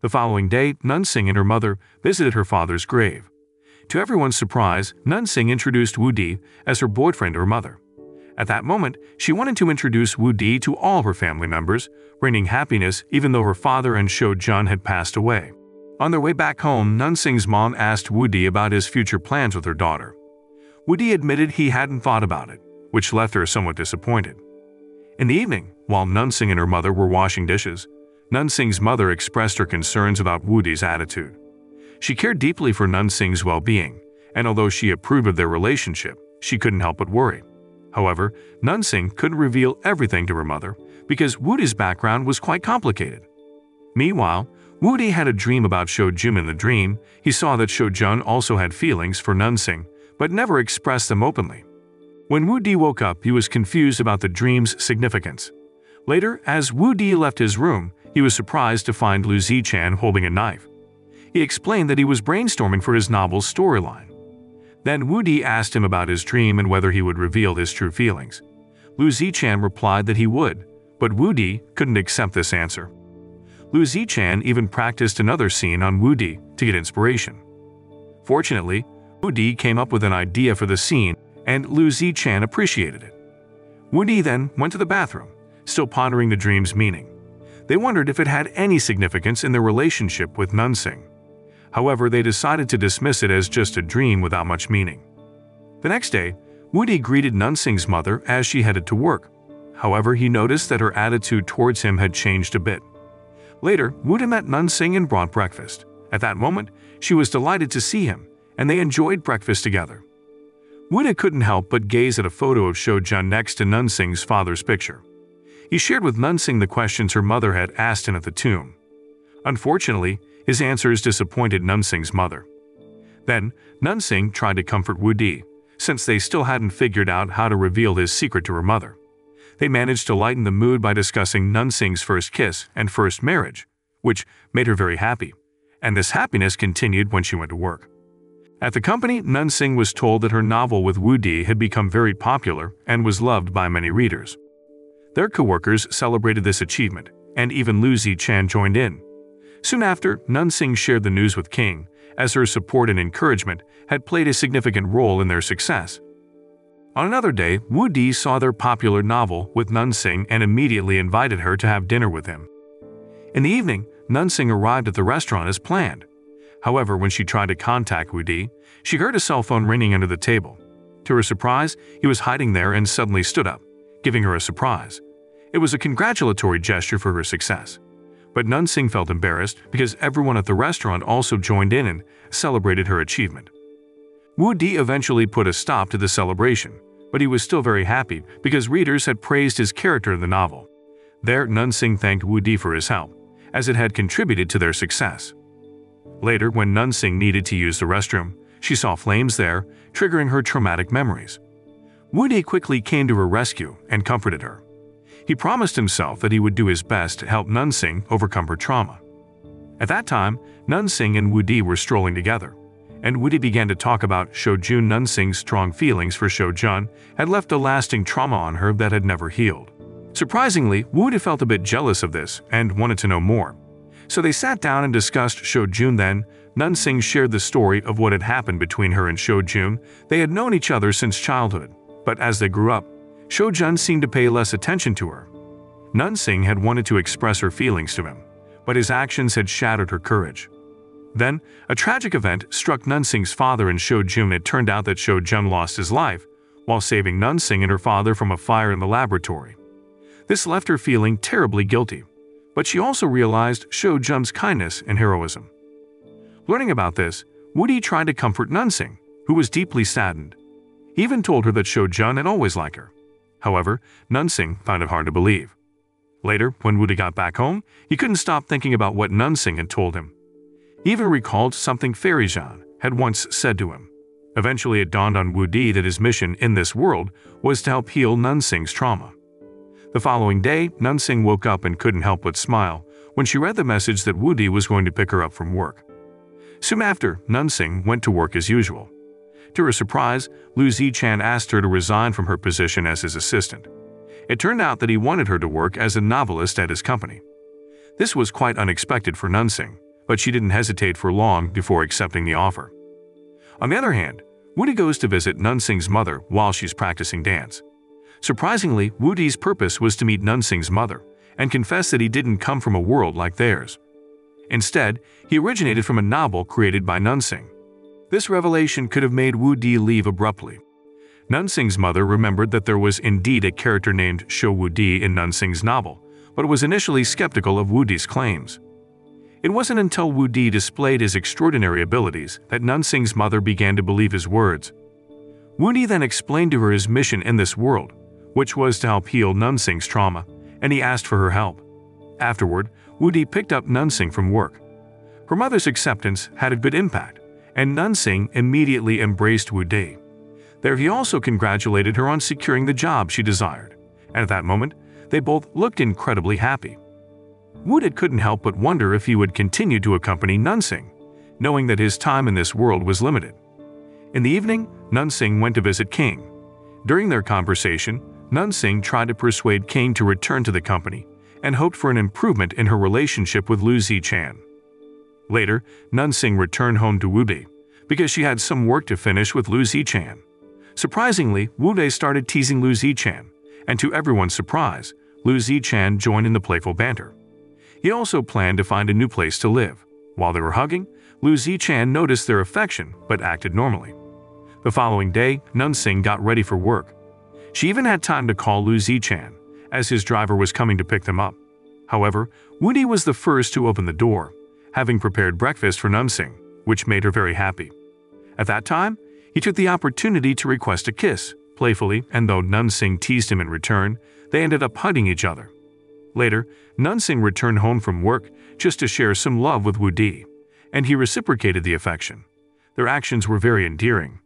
The following day, Nunxing and her mother visited her father's grave. To everyone's surprise, Nunxing introduced Wu Di as her boyfriend or mother. At that moment, she wanted to introduce Wu Di to all her family members, bringing happiness even though her father and Shou Jun had passed away. On their way back home, Nunxing's mom asked Wu Di about his future plans with her daughter. Wu Di admitted he hadn't thought about it, which left her somewhat disappointed. In the evening, while Nunxing and her mother were washing dishes, Nunxing's mother expressed her concerns about Wu Di's attitude. She cared deeply for Nunxing's well-being, and although she approved of their relationship, she couldn't help but worry. However, Nunxing couldn't reveal everything to her mother because Wu Di's background was quite complicated. Meanwhile, Wu Di had a dream about Shou Jun. In the dream, he saw that Shou Jun also had feelings for Nunxing, but never expressed them openly. When Wu Di woke up, he was confused about the dream's significance. Later, as Wu Di left his room, he was surprised to find Lu Zichan holding a knife. He explained that he was brainstorming for his novel's storyline. Then Wu Di asked him about his dream and whether he would reveal his true feelings. Lu Zichan replied that he would, but Wu Di couldn't accept this answer. Lu Zichan even practiced another scene on Wu Di to get inspiration. Fortunately, Wu Di came up with an idea for the scene, and Lu Zichan appreciated it. Wu Di then went to the bathroom, still pondering the dream's meaning. They wondered if it had any significance in their relationship with Nunxing. However, they decided to dismiss it as just a dream without much meaning. The next day, Wu Di greeted Nunxing's mother as she headed to work. However, he noticed that her attitude towards him had changed a bit. Later, Wu Di met Nunxing and brought breakfast. At that moment, she was delighted to see him, and they enjoyed breakfast together. Wu Di couldn't help but gaze at a photo of Shou Jun next to Nunxing's father's picture. He shared with Nunxing the questions her mother had asked him at the tomb. Unfortunately, his answers disappointed Nunxing's mother. Then, Nunxing tried to comfort Wu Di, since they still hadn't figured out how to reveal his secret to her mother. They managed to lighten the mood by discussing Nunxing's first kiss and first marriage, which made her very happy, and this happiness continued when she went to work. At the company, Nunxing was told that her novel with Wu Di had become very popular and was loved by many readers. Their coworkers celebrated this achievement, and even Lu Zichan joined in. Soon after, Nunxing shared the news with King, as her support and encouragement had played a significant role in their success. On another day, Wu Di saw their popular novel with Nunxing and immediately invited her to have dinner with him. In the evening, Nunxing arrived at the restaurant as planned. However, when she tried to contact Wu Di, she heard a cell phone ringing under the table. To her surprise, he was hiding there and suddenly stood up, giving her a surprise. It was a congratulatory gesture for her success. But Nunxing felt embarrassed because everyone at the restaurant also joined in and celebrated her achievement. Wu Di eventually put a stop to the celebration, but he was still very happy because readers had praised his character in the novel. There, Nunxing thanked Wu Di for his help, as it had contributed to their success. Later, when Nunxing needed to use the restroom, she saw flames there, triggering her traumatic memories. Wu Di quickly came to her rescue and comforted her. He promised himself that he would do his best to help Nunxing overcome her trauma. At that time, Nunxing and Wu Di were strolling together, and Wu Di began to talk about Shou Jun. Nunxing's strong feelings for Shou Jun had left a lasting trauma on her that had never healed. Surprisingly, Wu Di felt a bit jealous of this and wanted to know more. So they sat down and discussed Shou Jun. Then, Nunxing shared the story of what had happened between her and Shou Jun. They had known each other since childhood, but as they grew up, Shou Jun seemed to pay less attention to her. Nunxing had wanted to express her feelings to him, but his actions had shattered her courage. Then, a tragic event struck Nunxing's father and Shou Jun. It turned out that Shou Jun lost his life while saving Nunxing and her father from a fire in the laboratory. This left her feeling terribly guilty, but she also realized Shou Jun's kindness and heroism. Learning about this, Wu Di tried to comfort Nunxing, who was deeply saddened. He even told her that Shou Jun had always liked her. However, Nunxing found it hard to believe. Later, when Wu Di got back home, he couldn't stop thinking about what Nunxing had told him. He even recalled something Fairy Zan had once said to him. Eventually, it dawned on Wu Di that his mission in this world was to help heal Nunxing's trauma. The following day, Nunxing woke up and couldn't help but smile when she read the message that Wu Di was going to pick her up from work. Soon after, Nunxing went to work as usual. To her surprise, Lu Zichan asked her to resign from her position as his assistant. It turned out that he wanted her to work as a novelist at his company. This was quite unexpected for Nunxing, but she didn't hesitate for long before accepting the offer. On the other hand, Wu Di goes to visit Nunxing's mother while she's practicing dance. Surprisingly, Wu Di's purpose was to meet Nunxing's mother and confess that he didn't come from a world like theirs. Instead, he originated from a novel created by Nunxing. This revelation could have made Wu Di leave abruptly. Nunxing's mother remembered that there was indeed a character named Shou Wu Di in Nunxing's novel, but was initially skeptical of Wu Di's claims. It wasn't until Wu Di displayed his extraordinary abilities that Nunxing's mother began to believe his words. Wu Di then explained to her his mission in this world, which was to help heal Nunxing's trauma, and he asked for her help. Afterward, Wu Di picked up Nunxing from work. Her mother's acceptance had a good impact, and Nunxing immediately embraced Wu Di. There he also congratulated her on securing the job she desired, and at that moment, they both looked incredibly happy. Wu Di couldn't help but wonder if he would continue to accompany Nunxing, knowing that his time in this world was limited. In the evening, Nunxing went to visit King. During their conversation, Nunxing tried to persuade King to return to the company and hoped for an improvement in her relationship with Lu Zichan. Later, Nunxing returned home to Wu Di because she had some work to finish with Lu Zichan. Surprisingly, Wu Di started teasing Lu Zichan, and to everyone's surprise, Lu Zichan joined in the playful banter. He also planned to find a new place to live. While they were hugging, Lu Zichan noticed their affection but acted normally. The following day, Nunxing got ready for work. She even had time to call Lu Zichan, as his driver was coming to pick them up. However, Wu Di was the first to open the door, having prepared breakfast for Nunxing, which made her very happy. At that time, he took the opportunity to request a kiss, playfully, and though Nunxing teased him in return, they ended up hugging each other. Later, Nunxing returned home from work just to share some love with Wu Di, and he reciprocated the affection. Their actions were very endearing.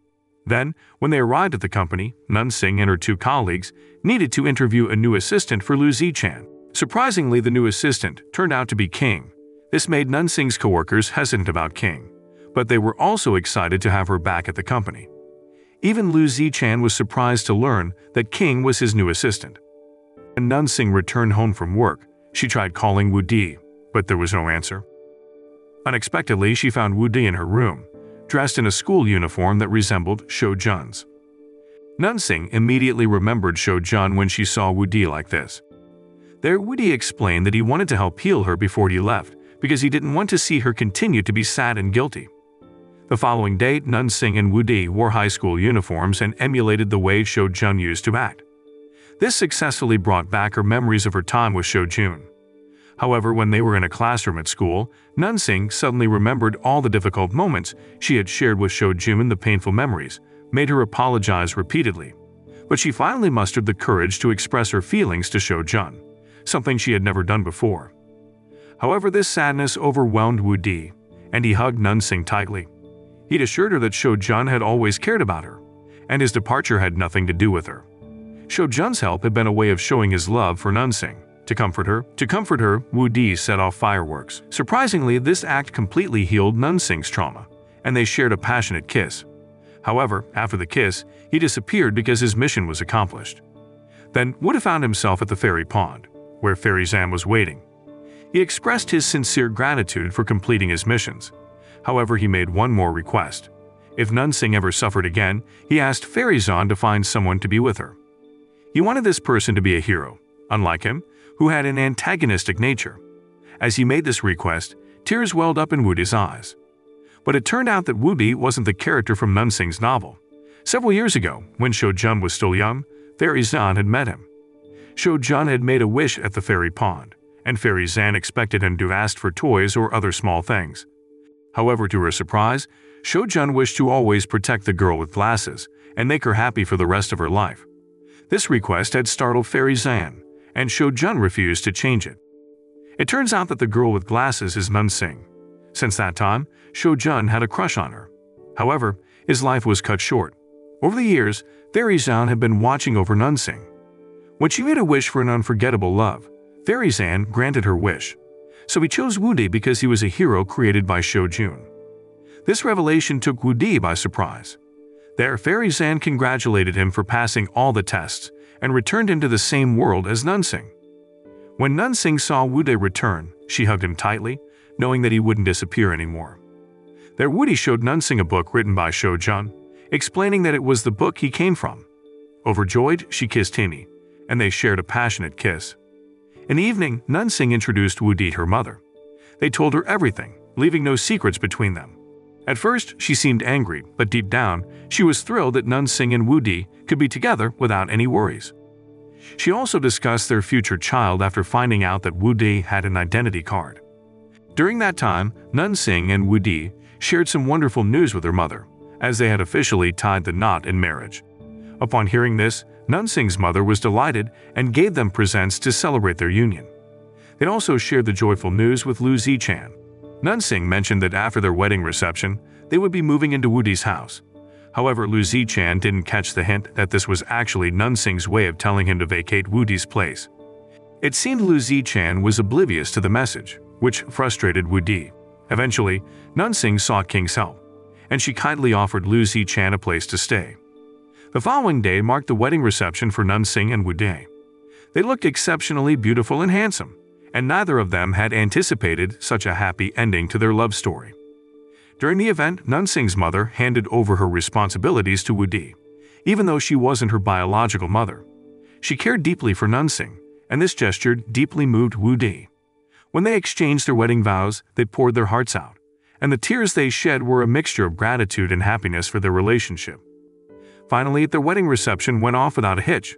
Then, when they arrived at the company, Nunxing and her two colleagues needed to interview a new assistant for Lu Zichan. Surprisingly, the new assistant turned out to be King. This made Nunxing's coworkers hesitant about King, but they were also excited to have her back at the company. Even Lu Zichan was surprised to learn that King was his new assistant. When Nunxing returned home from work, she tried calling Wu Di, but there was no answer. Unexpectedly, she found Wu Di in her room, dressed in a school uniform that resembled Shou Jun's. Nunxing immediately remembered Shou Jun when she saw Wu Di like this. There, Wu Di explained that he wanted to help heal her before he left, because he didn't want to see her continue to be sad and guilty. The following day, Nunxing and Wu Di wore high school uniforms and emulated the way Shou Jun used to act. This successfully brought back her memories of her time with Shou Jun. However, when they were in a classroom at school, Nunxing suddenly remembered all the difficult moments she had shared with Shou Jun. The painful memories made her apologize repeatedly. But she finally mustered the courage to express her feelings to Shou Jun, something she had never done before. However, this sadness overwhelmed Wu Di, and he hugged Nunxing tightly. He'd assured her that Shou Jun had always cared about her, and his departure had nothing to do with her. Shou Jun's help had been a way of showing his love for Nunxing. To comfort her, to comfort her, Wu Di set off fireworks. Surprisingly, this act completely healed Nunxing's trauma, and they shared a passionate kiss. However, after the kiss, he disappeared because his mission was accomplished. Then Wu found himself at the fairy pond, where Fairy Zan was waiting. He expressed his sincere gratitude for completing his missions. However, he made one more request. If Nunxing ever suffered again, he asked Fairy Zan to find someone to be with her. He wanted this person to be a hero, unlike him, who had an antagonistic nature. As he made this request, tears welled up in Wu Di's eyes. But it turned out that Wu Di wasn't the character from Nunxing's novel. Several years ago, when Shou Jun was still young, Fairy Zan had met him. Shou Jun had made a wish at the fairy pond, and Fairy Zan expected him to ask for toys or other small things. However, to her surprise, Shou Jun wished to always protect the girl with glasses and make her happy for the rest of her life. This request had startled Fairy Zan, and Shou Jun refused to change it. It turns out that the girl with glasses is Nunxing. Since that time, Shou Jun had a crush on her. However, his life was cut short. Over the years, Fairy Zan had been watching over Nunxing. When she made a wish for an unforgettable love, Fairy Zan granted her wish. So he chose Wu Di because he was a hero created by Shou Jun. This revelation took Wu Di by surprise. There, Fairy Zan congratulated him for passing all the tests and returned him to the same world as Nunxing. When Nunxing saw Wu Di return, she hugged him tightly, knowing that he wouldn't disappear anymore. There, Wu Di showed Nunxing a book written by Shou Jun, explaining that it was the book he came from. Overjoyed, she kissed him, and they shared a passionate kiss. In the evening, Nunxing introduced Wu Di to her mother. They told her everything, leaving no secrets between them. At first, she seemed angry, but deep down, she was thrilled that Nunxing and Wu Di could be together without any worries. She also discussed their future child after finding out that Wu Di had an identity card. During that time, Nunxing and Wu Di shared some wonderful news with her mother, as they had officially tied the knot in marriage. Upon hearing this, Nunxing's mother was delighted and gave them presents to celebrate their union. They also shared the joyful news with Liu Zichan. Nunxing mentioned that after their wedding reception, they would be moving into Wu Di's house. However, Liu Zichan didn't catch the hint that this was actually Nunxing's way of telling him to vacate Wu Di's place. It seemed Liu Zichan was oblivious to the message, which frustrated Wu Di. Eventually, Nunxing sought King's help, and she kindly offered Liu Zichan a place to stay. The following day marked the wedding reception for Nunxing and Wu Di. They looked exceptionally beautiful and handsome, and neither of them had anticipated such a happy ending to their love story. During the event, Nunxing's mother handed over her responsibilities to Wu Di, even though she wasn't her biological mother. She cared deeply for Nunxing, and this gesture deeply moved Wu Di. When they exchanged their wedding vows, they poured their hearts out, and the tears they shed were a mixture of gratitude and happiness for their relationship. Finally, their wedding reception went off without a hitch.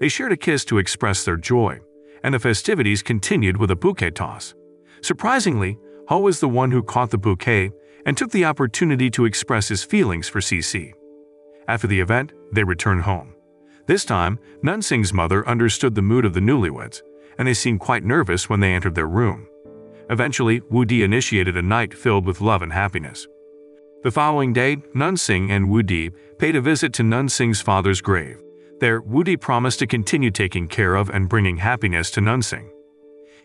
They shared a kiss to express their joy, and the festivities continued with a bouquet toss. Surprisingly, Hao was the one who caught the bouquet and took the opportunity to express his feelings for Cece. After the event, they returned home. This time, Nunxing's mother understood the mood of the newlyweds, and they seemed quite nervous when they entered their room. Eventually, Wu Di initiated a night filled with love and happiness. The following day, Nunxing and Wu Di paid a visit to Nunxing's father's grave. There, Wu Di promised to continue taking care of and bringing happiness to Nunxing.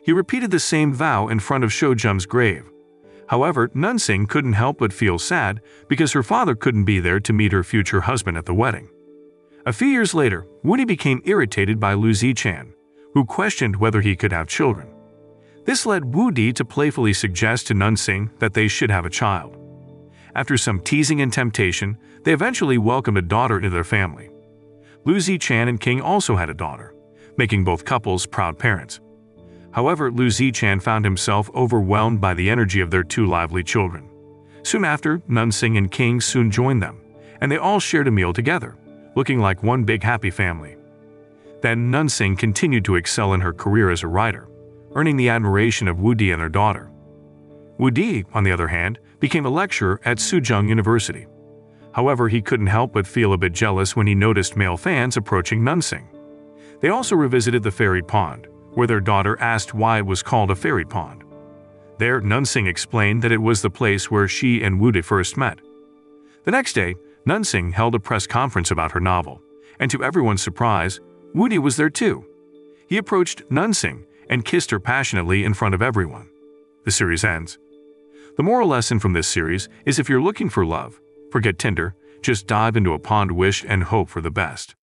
He repeated the same vow in front of Shou Jun's grave. However, Nunxing couldn't help but feel sad because her father couldn't be there to meet her future husband at the wedding. A few years later, Wu Di became irritated by Liu Zichan, who questioned whether he could have children. This led Wu Di to playfully suggest to Nunxing that they should have a child. After some teasing and temptation, they eventually welcomed a daughter into their family. Liu Zichan and King also had a daughter, making both couples proud parents. However, Liu Zichan found himself overwhelmed by the energy of their two lively children. Soon after, Nunxing and King soon joined them, and they all shared a meal together, looking like one big happy family. Then Nunxing continued to excel in her career as a writer, earning the admiration of Wu Di and her daughter. Wu Di, on the other hand, became a lecturer at Soo Jung University. However, he couldn't help but feel a bit jealous when he noticed male fans approaching Nunxing. They also revisited the fairy pond, where their daughter asked why it was called a fairy pond. There, Nunxing explained that it was the place where she and Wu Di first met. The next day, Nunxing held a press conference about her novel, and to everyone's surprise, Wu Di was there too. He approached Nunxing and kissed her passionately in front of everyone. The series ends. The moral lesson from this series is if you're looking for love, forget Tinder, just dive into a pond, wish, and hope for the best.